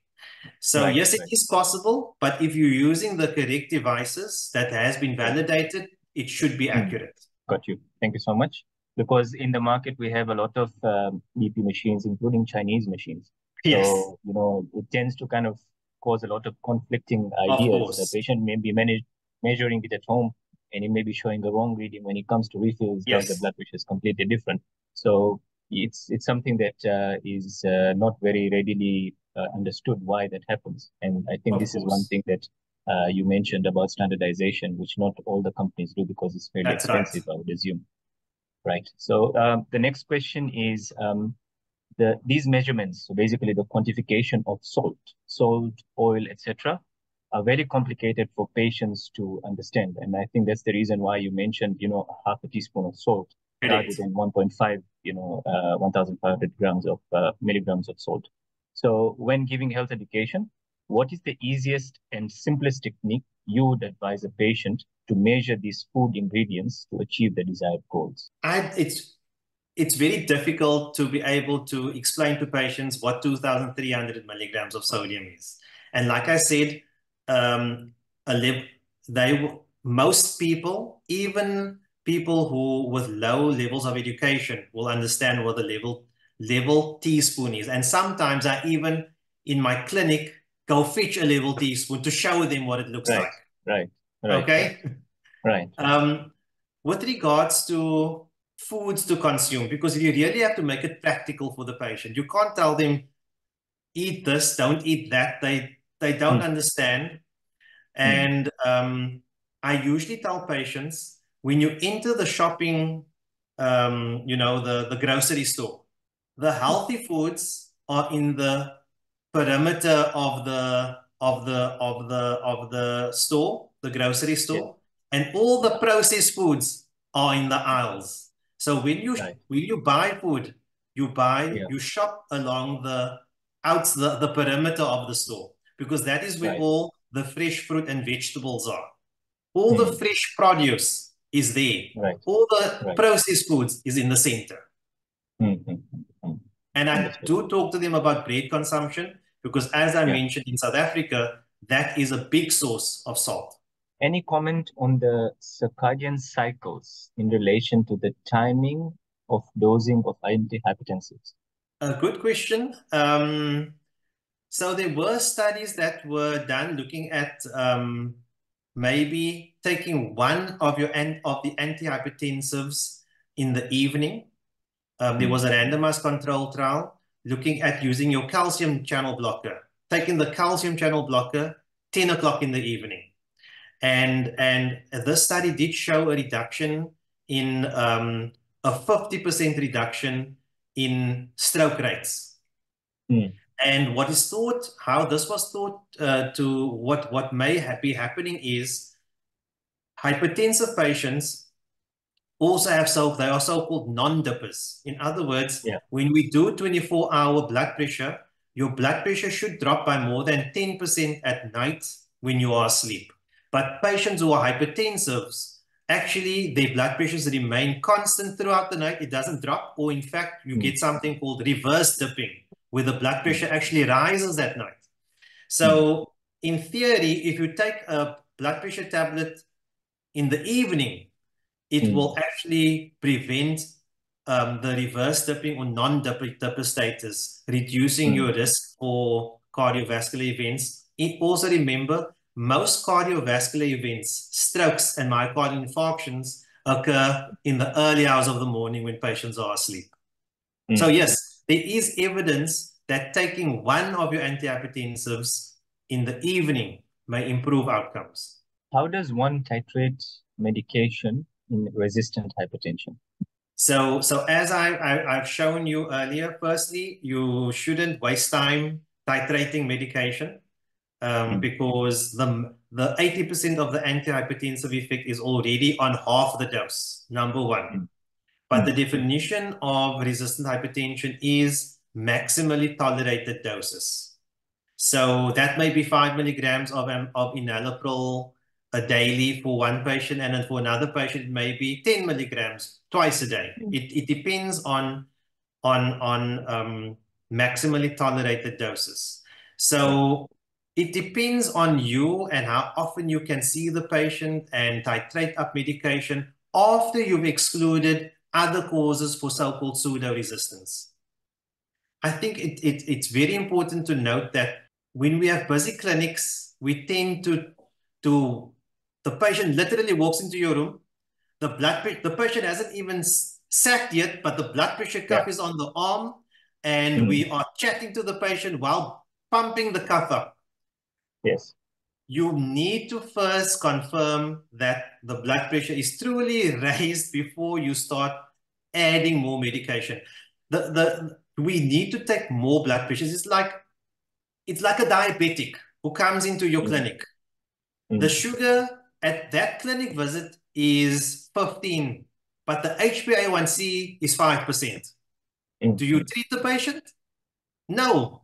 So it is possible, but if you're using the correct devices that has been validated, it should be accurate. Got you. Thank you so much. Because in the market, we have a lot of BP machines, including Chinese machines. So, you know, it tends to kind of cause a lot of conflicting ideas. The patient may be measuring it at home, and it may be showing a wrong reading when it comes to refills, because the blood pressure is completely different. So it's something that is not very readily understood why that happens. And I think this is one thing that you mentioned about standardization, which not all the companies do because it's fairly expensive, I would assume. Right. So the next question is these measurements, so basically the quantification of salt, oil, etc., are very complicated for patients to understand. And I think that's the reason why you mentioned, you know, half a teaspoon of salt rather than 1.5, you know, 1,500 milligrams of salt. So when giving health education, what is the easiest and simplest technique you would advise a patient to measure these food ingredients to achieve the desired goals? It's very difficult to be able to explain to patients what 2,300 milligrams of sodium is. And like I said, most people, even people who with low levels of education, will understand what the level teaspoon is. And sometimes I even, in my clinic, go fetch a level teaspoon to show them what it looks like. Right. Okay? Right. With regards to foods to consume, because you really have to make it practical for the patient. You can't tell them, eat this, don't eat that. They don't understand. And I usually tell patients, when you enter the shopping, you know, the grocery store, the healthy foods are in the perimeter of the store, the grocery store, and all the processed foods are in the aisles. So when you buy food, you shop along the perimeter of the store, because that is where all the fresh fruit and vegetables are. All the fresh produce is there. All the processed foods is in the center. And I do talk to them about bread consumption, because as I mentioned, in South Africa, that is a big source of salt. Any comment on the circadian cycles in relation to the timing of dosing of antihypertensives? A good question. So there were studies that were done looking at maybe taking one of the antihypertensives in the evening. There was a randomized control trial looking at using your calcium channel blocker, taking the calcium channel blocker 10 o'clock in the evening. And this study did show a reduction in a 50% reduction in stroke rates. And what is thought, how this was thought to what may be happening is hypertensive patients also have they are so-called non-dippers. In other words, when we do 24-hour blood pressure, your blood pressure should drop by more than 10% at night when you are asleep. But patients who are hypertensives, actually their blood pressures remain constant throughout the night. It doesn't drop, or in fact, you get something called reverse dipping, where the blood pressure actually rises at night. So in theory, if you take a blood pressure tablet in the evening, it will actually prevent the reverse dipping or non-dipper status, reducing your risk for cardiovascular events. Also remember, most cardiovascular events, strokes and myocardial infarctions, occur in the early hours of the morning when patients are asleep. So yes, there is evidence that taking one of your antihypertensives in the evening may improve outcomes. How does one titrate medication in resistant hypertension? So as I've shown you earlier, firstly, you shouldn't waste time titrating medication because the 80% of the antihypertensive effect is already on half the dose, number one. But the definition of resistant hypertension is maximally tolerated doses. So that may be 5 milligrams of enalapril daily for one patient, and then for another patient maybe 10 milligrams twice a day. It depends on maximally tolerated doses. So it depends on you and how often you can see the patient and titrate up medication after you've excluded other causes for so-called pseudo resistance. I think it's very important to note that when we have busy clinics, we tend to the patient literally walks into your room. The patient hasn't even sat yet, but the blood pressure cuff is on the arm, and we are chatting to the patient while pumping the cuff up. Yes. You need to first confirm that the blood pressure is truly raised before you start adding more medication. We need to take more blood pressures. It's like a diabetic who comes into your clinic. The sugar at that clinic visit is 15, but the HbA1c is 5%. Do you treat the patient? No,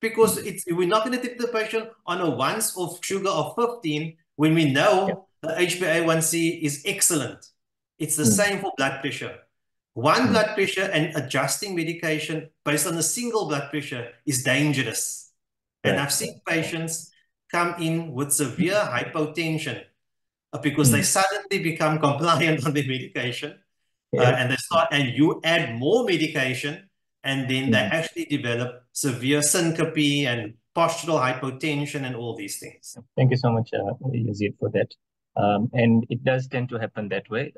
because we're not going to treat the patient on a once-off sugar of 15 when we know the HbA1c is excellent. It's the same for blood pressure. One blood pressure and adjusting medication based on a single blood pressure is dangerous. And I've seen patients come in with severe hypotension because they suddenly become compliant on their medication and they start, and you add more medication, and then they actually develop severe syncope and postural hypotension and all these things. Thank you so much, Yazied, for that. And it does tend to happen that way.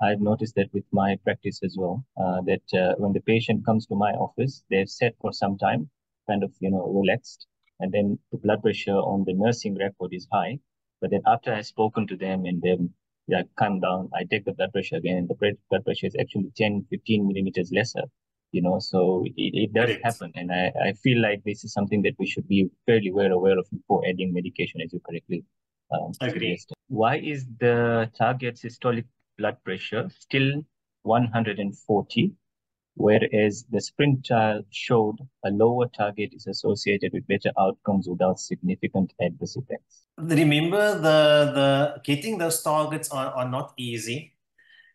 I've noticed that with my practice as well, that when the patient comes to my office, they've sat for some time, kind of, you know, relaxed. And then the blood pressure on the nursing record is high. But then after I've spoken to them and then I calm down, I take the blood pressure again, and the blood pressure is actually 10, 15 millimeters lesser, you know, so it does happen. And I feel like this is something that we should be fairly well aware of before adding medication, as you correctly agree. Why is the target systolic blood pressure still 140, whereas the SPRINT trial showed a lower target is associated with better outcomes without significant adverse effects? Remember, the getting those targets are not easy.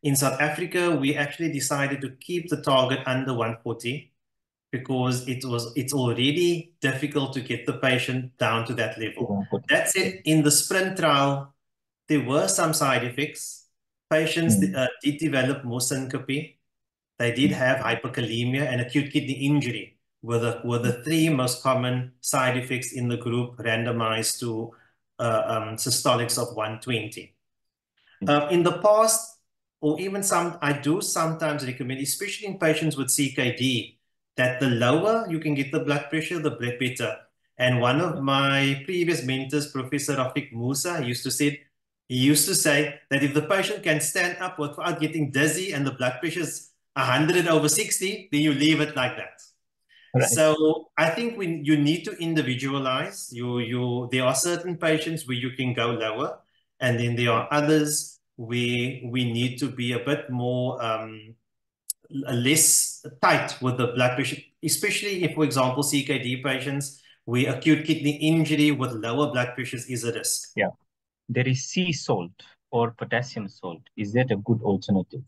In South Africa, we actually decided to keep the target under 140 because it's already difficult to get the patient down to that level. That said, in the SPRINT trial, there were some side effects. Patients did develop more syncope. They did have hyperkalemia and acute kidney injury were the three most common side effects in the group randomized to systolics of 120. In the past, or even I do sometimes recommend, especially in patients with CKD, that the lower you can get the blood pressure, the better. And one of my previous mentors, Professor Rafik Musa, used to say that if the patient can stand up without getting dizzy and the blood pressure's 100/60, then you leave it like that. Right. So I think you need to individualize. There are certain patients where you can go lower, and then there are others where we need to be a bit more less tight with the blood pressure, especially if, for example, CKD patients where acute kidney injury with lower blood pressures is a risk. Yeah, there is sea salt or potassium salt. Is that a good alternative?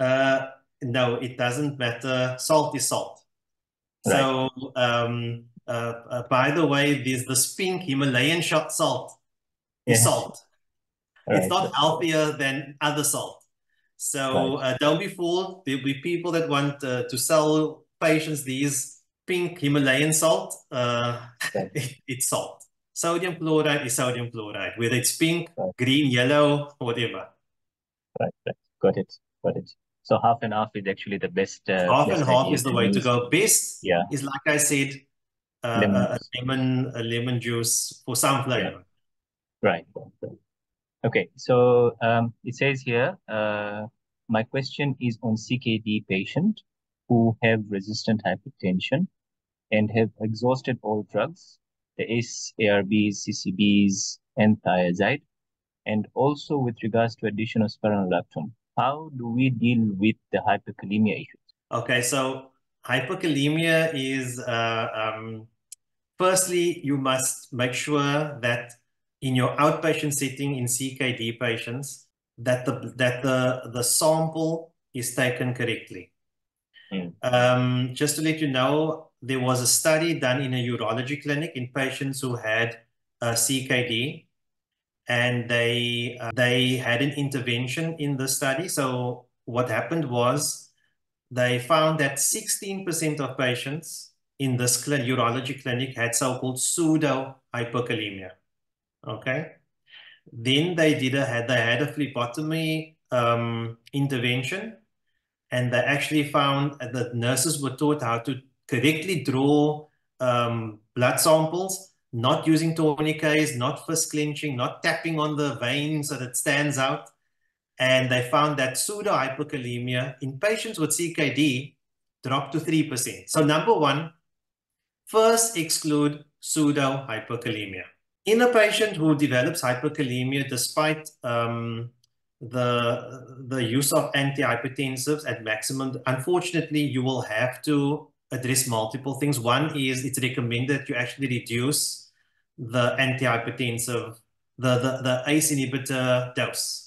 No, it doesn't matter. Salt is salt. Right. So, by the way, there's this pink Himalayan shot salt. It's salt. Right. It's not healthier than other salt. So don't be fooled. There'll be people that want to sell patients these pink Himalayan salt. It's salt. Sodium chloride is sodium chloride, whether it's pink, green, yellow, whatever. Right. Got it. So half and half is actually the best. Half and half is the way to go. Best is, like I said, a lemon juice for some flavor. Yeah. Right. Okay. So it says here, my question is on CKD patients who have resistant hypertension and have exhausted all drugs, the ACE, ARBs, CCBs, and thiazide, and also with regards to addition of spironolactone. How do we deal with the hyperkalemia issues? Okay, so hyperkalemia is, firstly, you must make sure that in your outpatient setting in CKD patients, that the sample is taken correctly. Just to let you know, there was a study done in a urology clinic in patients who had CKD. And they had an intervention in the study. So what happened was they found that 16% of patients in this urology clinic had so-called pseudo hyperkalemia. Okay. Then they had a phlebotomy intervention, and they actually found that nurses were taught how to correctly draw blood samples, not using tourniquets, not fist clenching, not tapping on the vein so that it stands out. And they found that pseudohypokalemia in patients with CKD dropped to 3%. So number one, first exclude pseudohypokalemia. In a patient who develops hypokalemia despite the use of antihypertensives at maximum, unfortunately, you will have to address multiple things. One is it's recommended that you actually reduce the antihypertensive, the ACE inhibitor dose.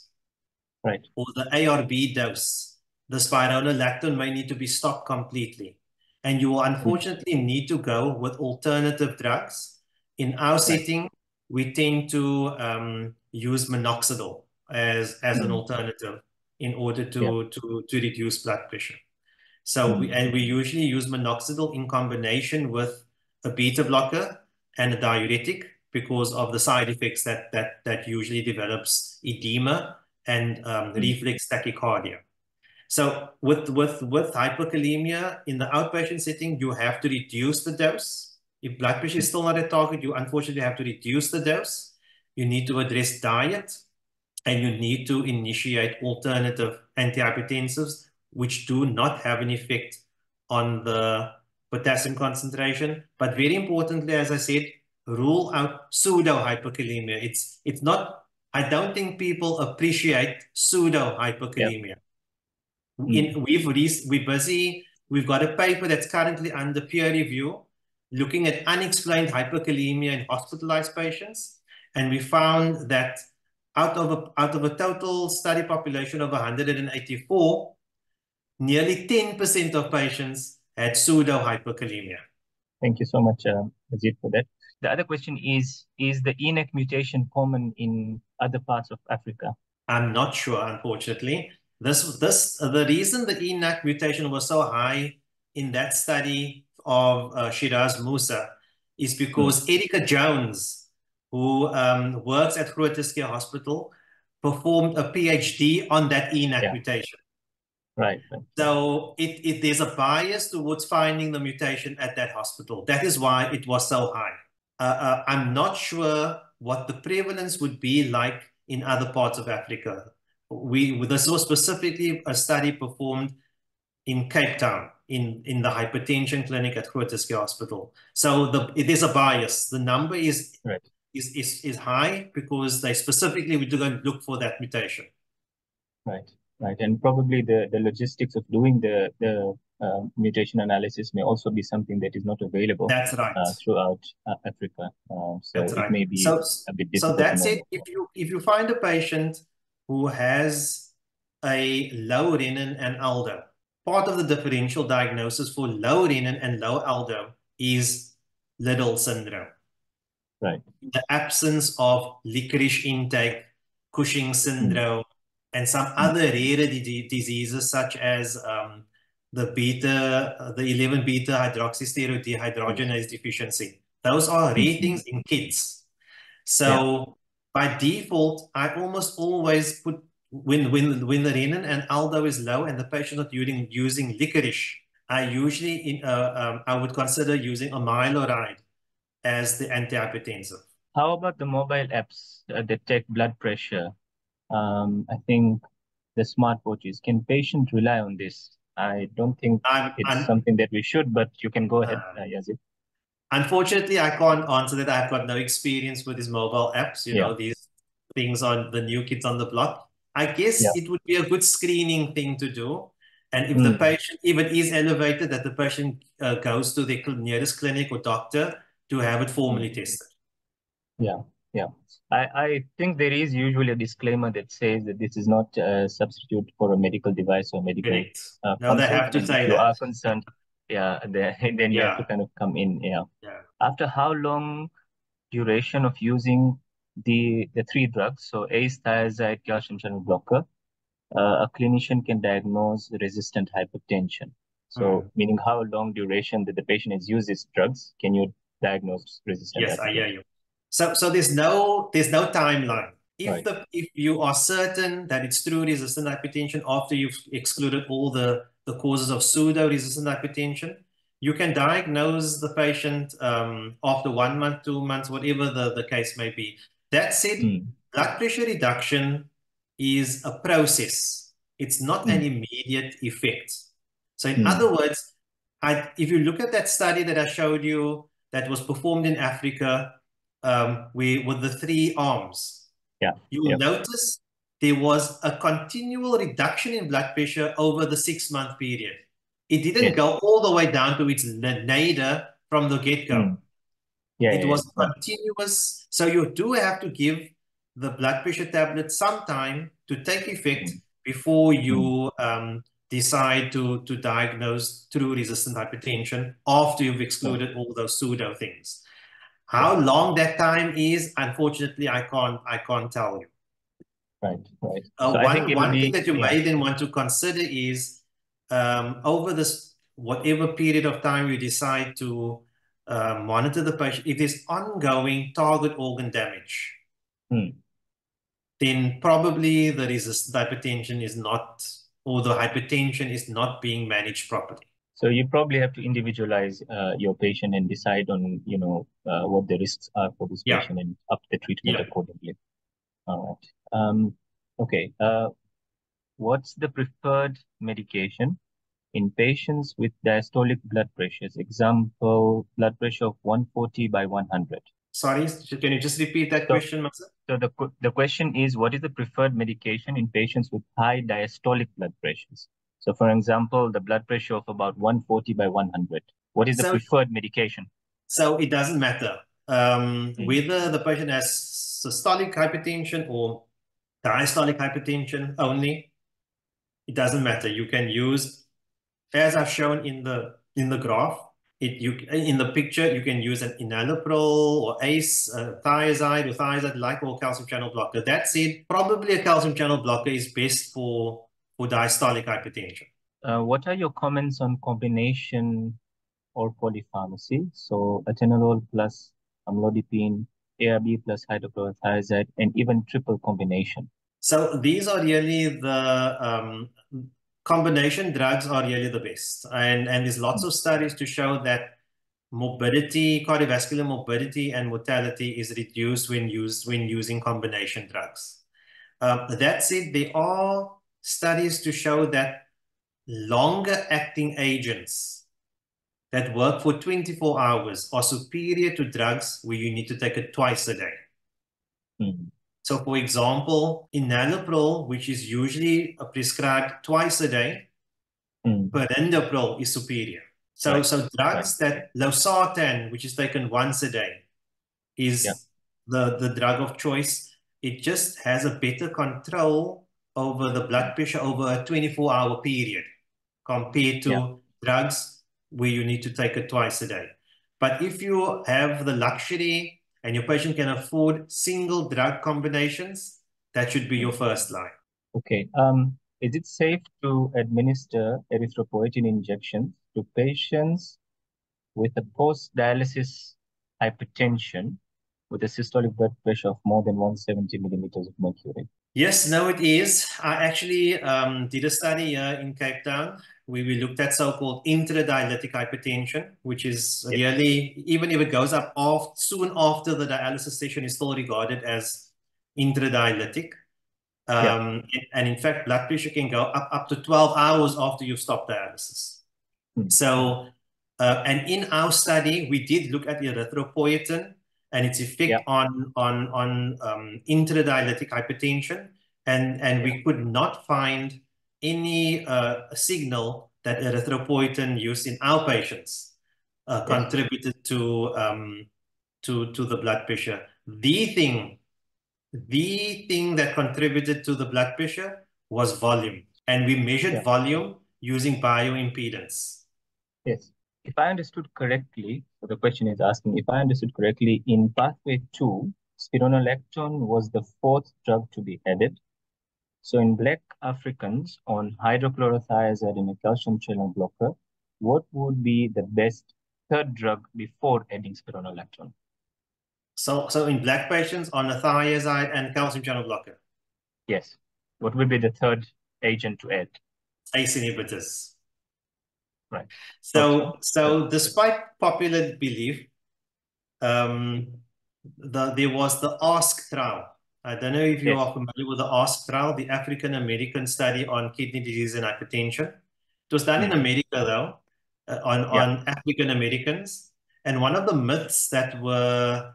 Right. Or the ARB dose. The spironolactone may need to be stopped completely. And you will unfortunately need to go with alternative drugs. In our setting, we tend to use minoxidil as an alternative in order to reduce blood pressure. So we usually use minoxidil in combination with a beta blocker and a diuretic because of the side effects that usually develops edema and reflex tachycardia. So with hyperkalemia in the outpatient setting, you have to reduce the dose. If blood pressure is still not at target, you unfortunately have to reduce the dose. You need to address diet, and you need to initiate alternative antihypertensives, which do not have an effect on the potassium concentration. But very importantly, as I said, rule out pseudo-hyperkalemia. It's not, I don't think people appreciate pseudo-hyperkalemia. Yep. We're busy, we've got a paper that's currently under peer review looking at unexplained hyperkalemia in hospitalized patients. And we found that out of a total study population of 184, nearly 10% of patients had pseudo-hyperkalemia. Thank you so much, Yazied, for that. The other question is the ENAC mutation common in other parts of Africa? I'm not sure, unfortunately. The reason the ENAC mutation was so high in that study of Shiraz Musa is because Erica Jones, who works at Groote Schuur Hospital, performed a PhD on that ENAC mutation. Right. So there's a bias towards finding the mutation at that hospital. That is why it was so high. I'm not sure what the prevalence would be like in other parts of Africa. This was specifically a study performed in Cape Town, in the hypertension clinic at Groote Schuur Hospital. So there's a bias. The number is... Right. Is high because they specifically we do go and look for that mutation. Right, and probably the logistics of doing the mutation analysis may also be something that is not available. That's right. Throughout Africa, so that's right. It may be a bit difficult. So that's it. If you find a patient who has a low renin and aldo, part of the differential diagnosis for low renin and low aldo is Liddle syndrome. Right. The absence of licorice intake, Cushing syndrome, and some other rare diseases such as the 11-beta-hydroxysteroidehydrogenase deficiency. Those are rare things in kids. So by default, I almost always put, when the renin and aldo is low and the patient not using licorice, I usually, I would consider using amiloride as the antihypertensive. How about the mobile apps that take blood pressure? I think the smartwatches. Can patients rely on this? I don't think it's something that we should, but you can go ahead, Yazied. Unfortunately, I can't answer that. I've got no experience with these mobile apps. You know, these things on the new kids on the block. I guess it would be a good screening thing to do. And if the patient even is elevated, that the patient goes to the nearest clinic or doctor to have it formally tested. Yeah. I think there is usually a disclaimer that says that this is not a substitute for a medical device or medical... Correct. No, they have to say that. If you are concerned, then you have to kind of come in, After how long duration of using the three drugs, so ACE, thiazide, calcium channel blocker, a clinician can diagnose resistant hypertension. So meaning how long duration that the patient has used these drugs, can you diagnosed resistant. Yes, I hear you. So there's no timeline. If you are certain that it's true resistant hypertension after you've excluded all the causes of pseudo resistant hypertension, you can diagnose the patient after 1 month, 2 months, whatever the case may be. That said, blood pressure reduction is a process. It's not an immediate effect. So in other words, if you look at that study that I showed you that was performed in Africa with the three arms, you will notice there was a continual reduction in blood pressure over the 6-month period. It didn't go all the way down to its nadir from the get-go. It was continuous. So you do have to give the blood pressure tablet some time to take effect before you decide to diagnose true resistant hypertension after you've excluded all those pseudo things. How long that time is, unfortunately, I can't tell you. Right, right. So one thing that you may then want to consider is over this whatever period of time you decide to monitor the patient, if there's ongoing target organ damage, then probably the resistant hypertension is not, or the hypertension is not being managed properly. So you probably have to individualize your patient and decide on, you know, what the risks are for this patient and up the treatment accordingly. All right. Okay. What's the preferred medication in patients with diastolic blood pressures? Example, blood pressure of 140 by 100. Sorry, can you just repeat that question, Mazhar? So the question is, what is the preferred medication in patients with high diastolic blood pressures? So for example, the blood pressure of about 140 by 100. What is the preferred medication? So it doesn't matter whether the patient has systolic hypertension or diastolic hypertension only, it doesn't matter. You can use, as I've shown in the graph, in the picture, you can use an enalapril or ACE, thiazide or thiazide-like, or calcium channel blocker. That said, probably a calcium channel blocker is best for diastolic hypertension. What are your comments on combination or polypharmacy? So atenolol plus amlodipine, ARB plus hydrochlorothiazide, and even triple combination. So these are really the combination drugs are really the best. And there's lots of studies to show that morbidity, cardiovascular morbidity and mortality is reduced when using combination drugs. That said, there are studies to show that longer acting agents that work for 24 hours are superior to drugs where you need to take it twice a day. So for example, enalapril, which is usually prescribed twice a day, perindopril is superior. So, so drugs that losartan, which is taken once a day, is the drug of choice. It just has a better control over the blood pressure over a 24-hour period compared to drugs where you need to take it twice a day. But if you have the luxury and your patient can afford single drug combinations, that should be your first line. Okay. Is it safe to administer erythropoietin injections to patients with a post-dialysis hypertension with a systolic blood pressure of more than 170 millimeters of mercury? Yes, no, it is. I actually did a study here in Cape Town where we looked at so-called intradialytic hypertension, which is really, even if it goes up soon after the dialysis session, is still regarded as intradialytic. And in fact, blood pressure can go up to 12 hours after you've stopped dialysis. So, and in our study, we did look at erythropoietin and its effect on intradialytic hypertension, and we could not find any signal that erythropoietin use in our patients contributed to the blood pressure. The thing that contributed to the blood pressure was volume, and we measured volume using bioimpedance. Yes. If I understood correctly, so the question is asking, if I understood correctly, in Pathway 2, spironolactone was the 4th drug to be added. So in Black Africans on hydrochlorothiazide and a calcium channel blocker, what would be the best 3rd drug before adding spironolactone? So in Black patients on a thiazide and calcium channel blocker? Yes. What would be the 3rd agent to add? ACE inhibitors. Right. So despite popular belief, there was the ASK trial I don't know if you are familiar with the ASK trial, the African American study on kidney disease and hypertension. It was done in America, though, on African Americans. And one of the myths that were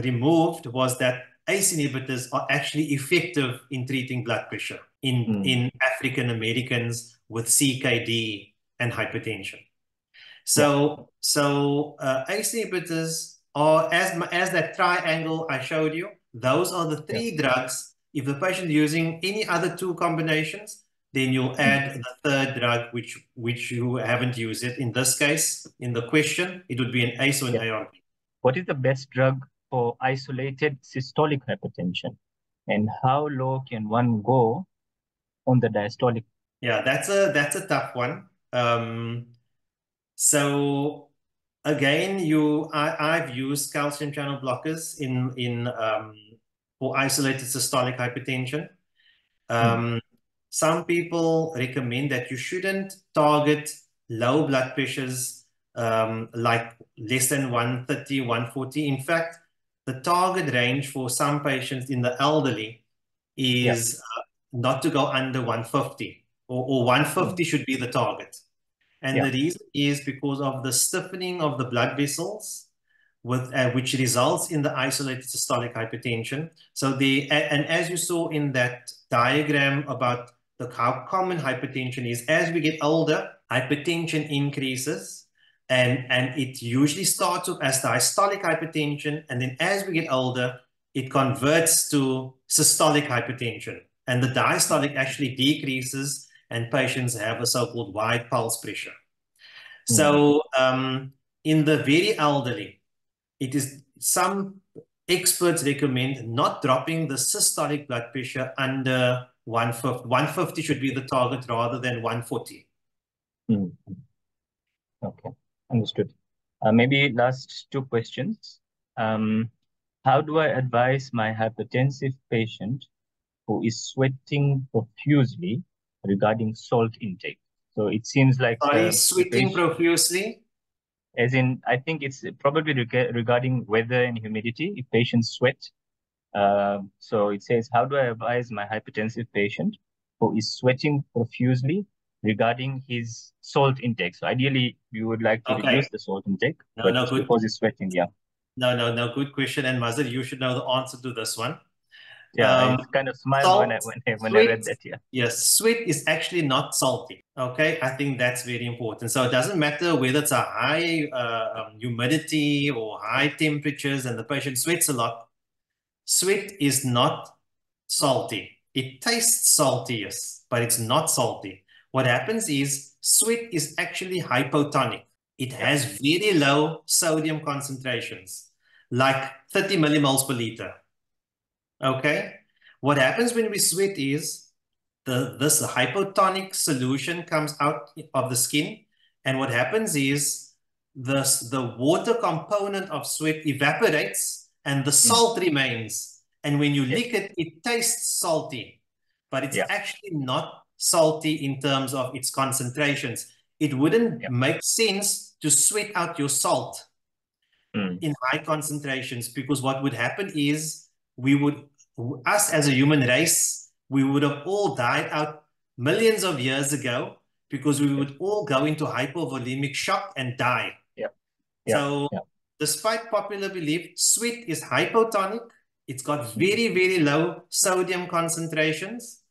removed was that ACE inhibitors are actually effective in treating blood pressure in African Americans with CKD and hypertension. So, ACE inhibitors are, as that triangle I showed you, those are the three drugs. If the patient is using any other two combinations, then you'll add the third drug, which you haven't used it. In this case, in the question, it would be an ACE or an ARB. What is the best drug for isolated systolic hypertension? And how low can one go on the diastolic? Yeah, that's a tough one. So again, I've used calcium channel blockers in for isolated systolic hypertension. Some people recommend that you shouldn't target low blood pressures like less than 130, 140. In fact, the target range for some patients in the elderly is not to go under 150, or 150 should be the target. And the reason is because of the stiffening of the blood vessels, with which results in the isolated systolic hypertension. So and as you saw in that diagram about how common hypertension is, as we get older, hypertension increases, and it usually starts off as diastolic hypertension, and then as we get older, it converts to systolic hypertension, and the diastolic actually decreases, and patients have a so-called wide pulse pressure. So in the very elderly, some experts recommend not dropping the systolic blood pressure under 150. 150 should be the target rather than 140. Okay, understood. Maybe last two questions. How do I advise my hypertensive patient who is sweating profusely regarding salt intake? So it seems like... Sorry, sweating profusely? As in, I think it's probably regarding weather and humidity, if patients sweat. So it says, how do I advise my hypertensive patient who is sweating profusely regarding his salt intake? So ideally, you would like to reduce the salt intake, because he's sweating, No, good question. And Mazhar, you should know the answer to this one. Yeah, I kind of smiled when I read that, Yes, sweat is actually not salty, okay? I think that's very important. So it doesn't matter whether it's a high humidity or high temperatures and the patient sweats a lot. Sweat is not salty. It tastes salty, yes, but it's not salty. What happens is sweat is actually hypotonic. It has very low sodium concentrations, like 30 millimoles per liter. Okay, what happens when we sweat is this hypotonic solution comes out of the skin, and what happens is the water component of sweat evaporates and the salt remains, and when you lick it, it tastes salty, but it's actually not salty in terms of its concentrations. It wouldn't make sense to sweat out your salt in high concentrations, because what would happen is us as a human race, we would have all died out millions of years ago, because we would all go into hypovolemic shock and die. So despite popular belief, sweat is hypotonic. It's got very, very low sodium concentrations,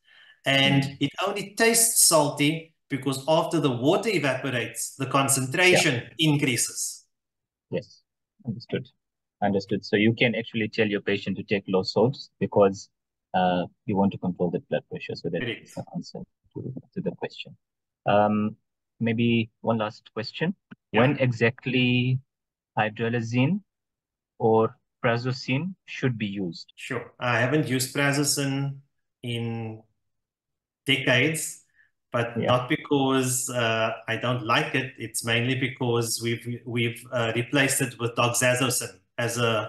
and it only tastes salty because after the water evaporates, the concentration increases. Yes, understood. Understood. So you can actually tell your patient to take low salts because you want to control the blood pressure. So that is the answer to the question. Maybe one last question. When exactly hydralazine or prazosin should be used? Sure. I haven't used prazosin in decades, but not because I don't like it. It's mainly because we've replaced it with doxazosin as an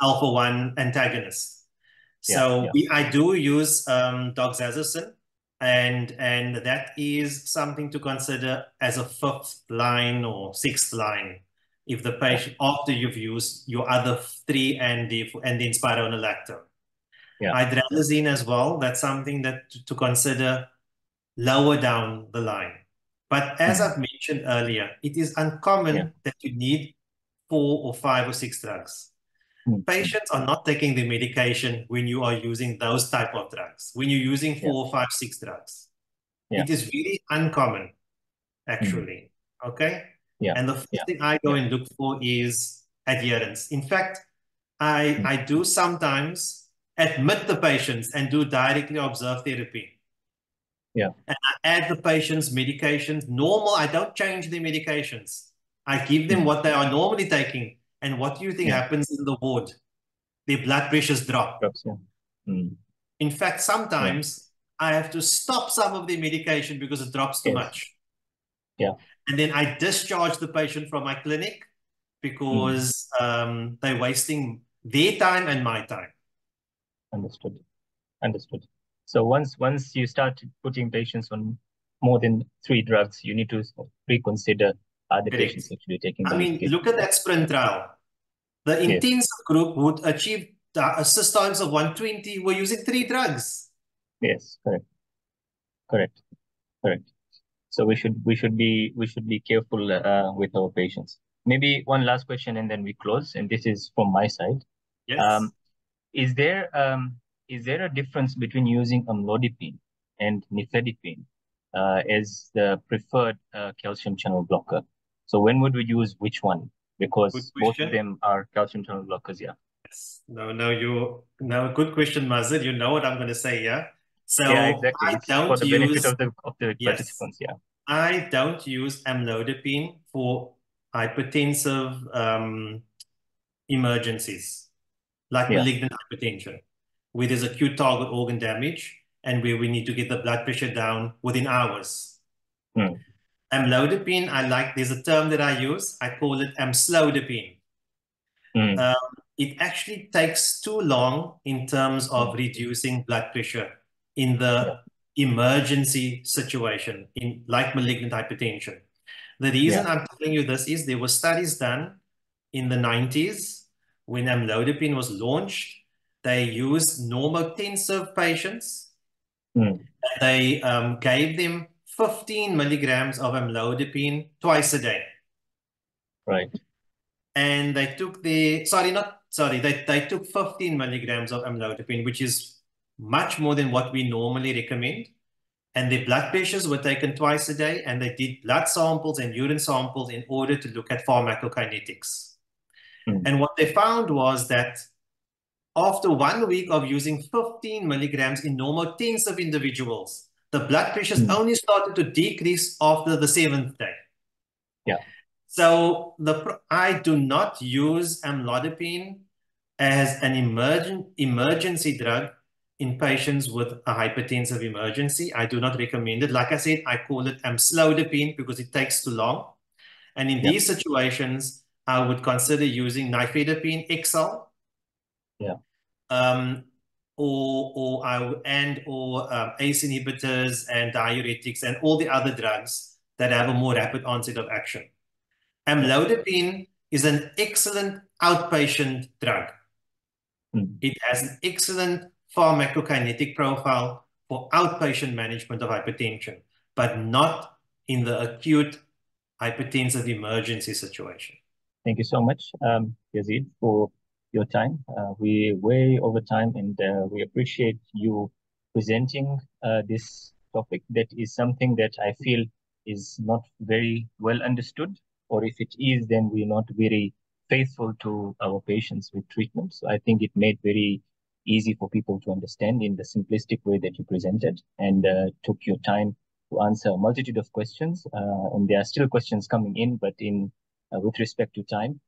alpha-1 antagonist. So I do use doxazosin, and that is something to consider as a fifth line or sixth line if the patient, after you've used your other three and the inspiron and lactam. Yeah. Hydralazine as well, that's something that to consider lower down the line. But as I've mentioned earlier, it is uncommon that you need 4 or 5 or 6 drugs. Patients are not taking the medication when you are using those type of drugs, when you're using 4 or 5, 6 drugs. Yeah. It is really uncommon, actually, okay? Yeah. And the first thing I go and look for is adherence. In fact, I do sometimes admit the patients and do directly observe therapy. Yeah. And I add the patient's medications. Normal, I don't change the medications. I give them what they are normally taking. And what do you think happens in the ward? Their blood pressures drop. In fact, sometimes I have to stop some of the medication because it drops too much. Yeah. And then I discharge the patient from my clinic because they're wasting their time and my time. Understood. Understood. So once you start putting patients on more than 3 drugs, you need to reconsider are the patients actually taking. I mean, look at that SPRINT trial. The intensive group would achieve systems of 120. We're using 3 drugs. Yes, correct, correct, correct. So we should be careful with our patients. Maybe one last question and then we close. And this is from my side. Yes. Is there a difference between using amlodipine and nifedipine as the preferred calcium channel blocker? So when would we use which one? Because both of them are calcium channel blockers, yeah. Yes. No, good question, Mazhar. You know what I'm going to say, yeah? So yeah, exactly. I don't for the use, benefit of the participants, yeah. I don't use amlodipine for hypertensive emergencies, like malignant hypertension, where there's acute target organ damage and where we need to get the blood pressure down within hours. Amlodipine, there's a term that I use, I call it amslodipine. It actually takes too long in terms of reducing blood pressure in the emergency situation, in like malignant hypertension. The reason I'm telling you this is there were studies done in the 90s when amlodipine was launched. They used normotensive patients. They gave them 15 milligrams of amlodipine twice a day. Right. And they took they took 15 milligrams of amlodipine, which is much more than what we normally recommend. And their blood pressures were taken twice a day, and they did blood samples and urine samples in order to look at pharmacokinetics. And what they found was that after 1 week of using 15 milligrams in normotensive individuals, the blood pressures only started to decrease after the 7th day. Yeah. So I do not use amlodipine as an emergency drug in patients with a hypertensive emergency. I do not recommend it. Like I said, I call it amslodipine because it takes too long. And in these situations, I would consider using nifedipine XL. Yeah. Or ACE inhibitors and diuretics and all the other drugs that have a more rapid onset of action. Amlodipine is an excellent outpatient drug. It has an excellent pharmacokinetic profile for outpatient management of hypertension, but not in the acute hypertensive emergency situation. Thank you so much, Yazied, for your time. We're way over time, and we appreciate you presenting this topic. That is something that I feel is not very well understood, or if it is, then we're not very faithful to our patients with treatment. So I think it made very easy for people to understand in the simplistic way that you presented, and took your time to answer a multitude of questions. And there are still questions coming in, but in with respect to time,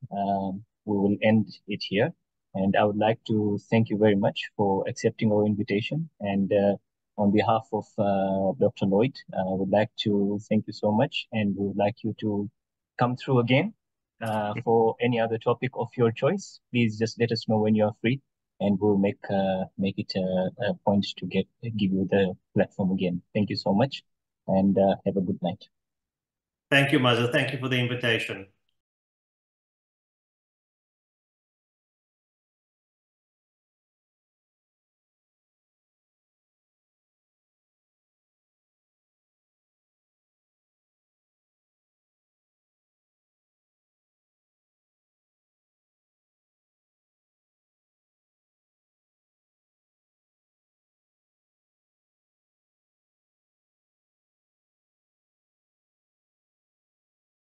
we will end it here. And I would like to thank you very much for accepting our invitation. And on behalf of Dr. Lloyd, I would like to thank you so much. And we would like you to come through again for any other topic of your choice. Please just let us know when you are free, and we'll make it a point to give you the platform again. Thank you so much, and have a good night. Thank you, Mazhar. Thank you for the invitation.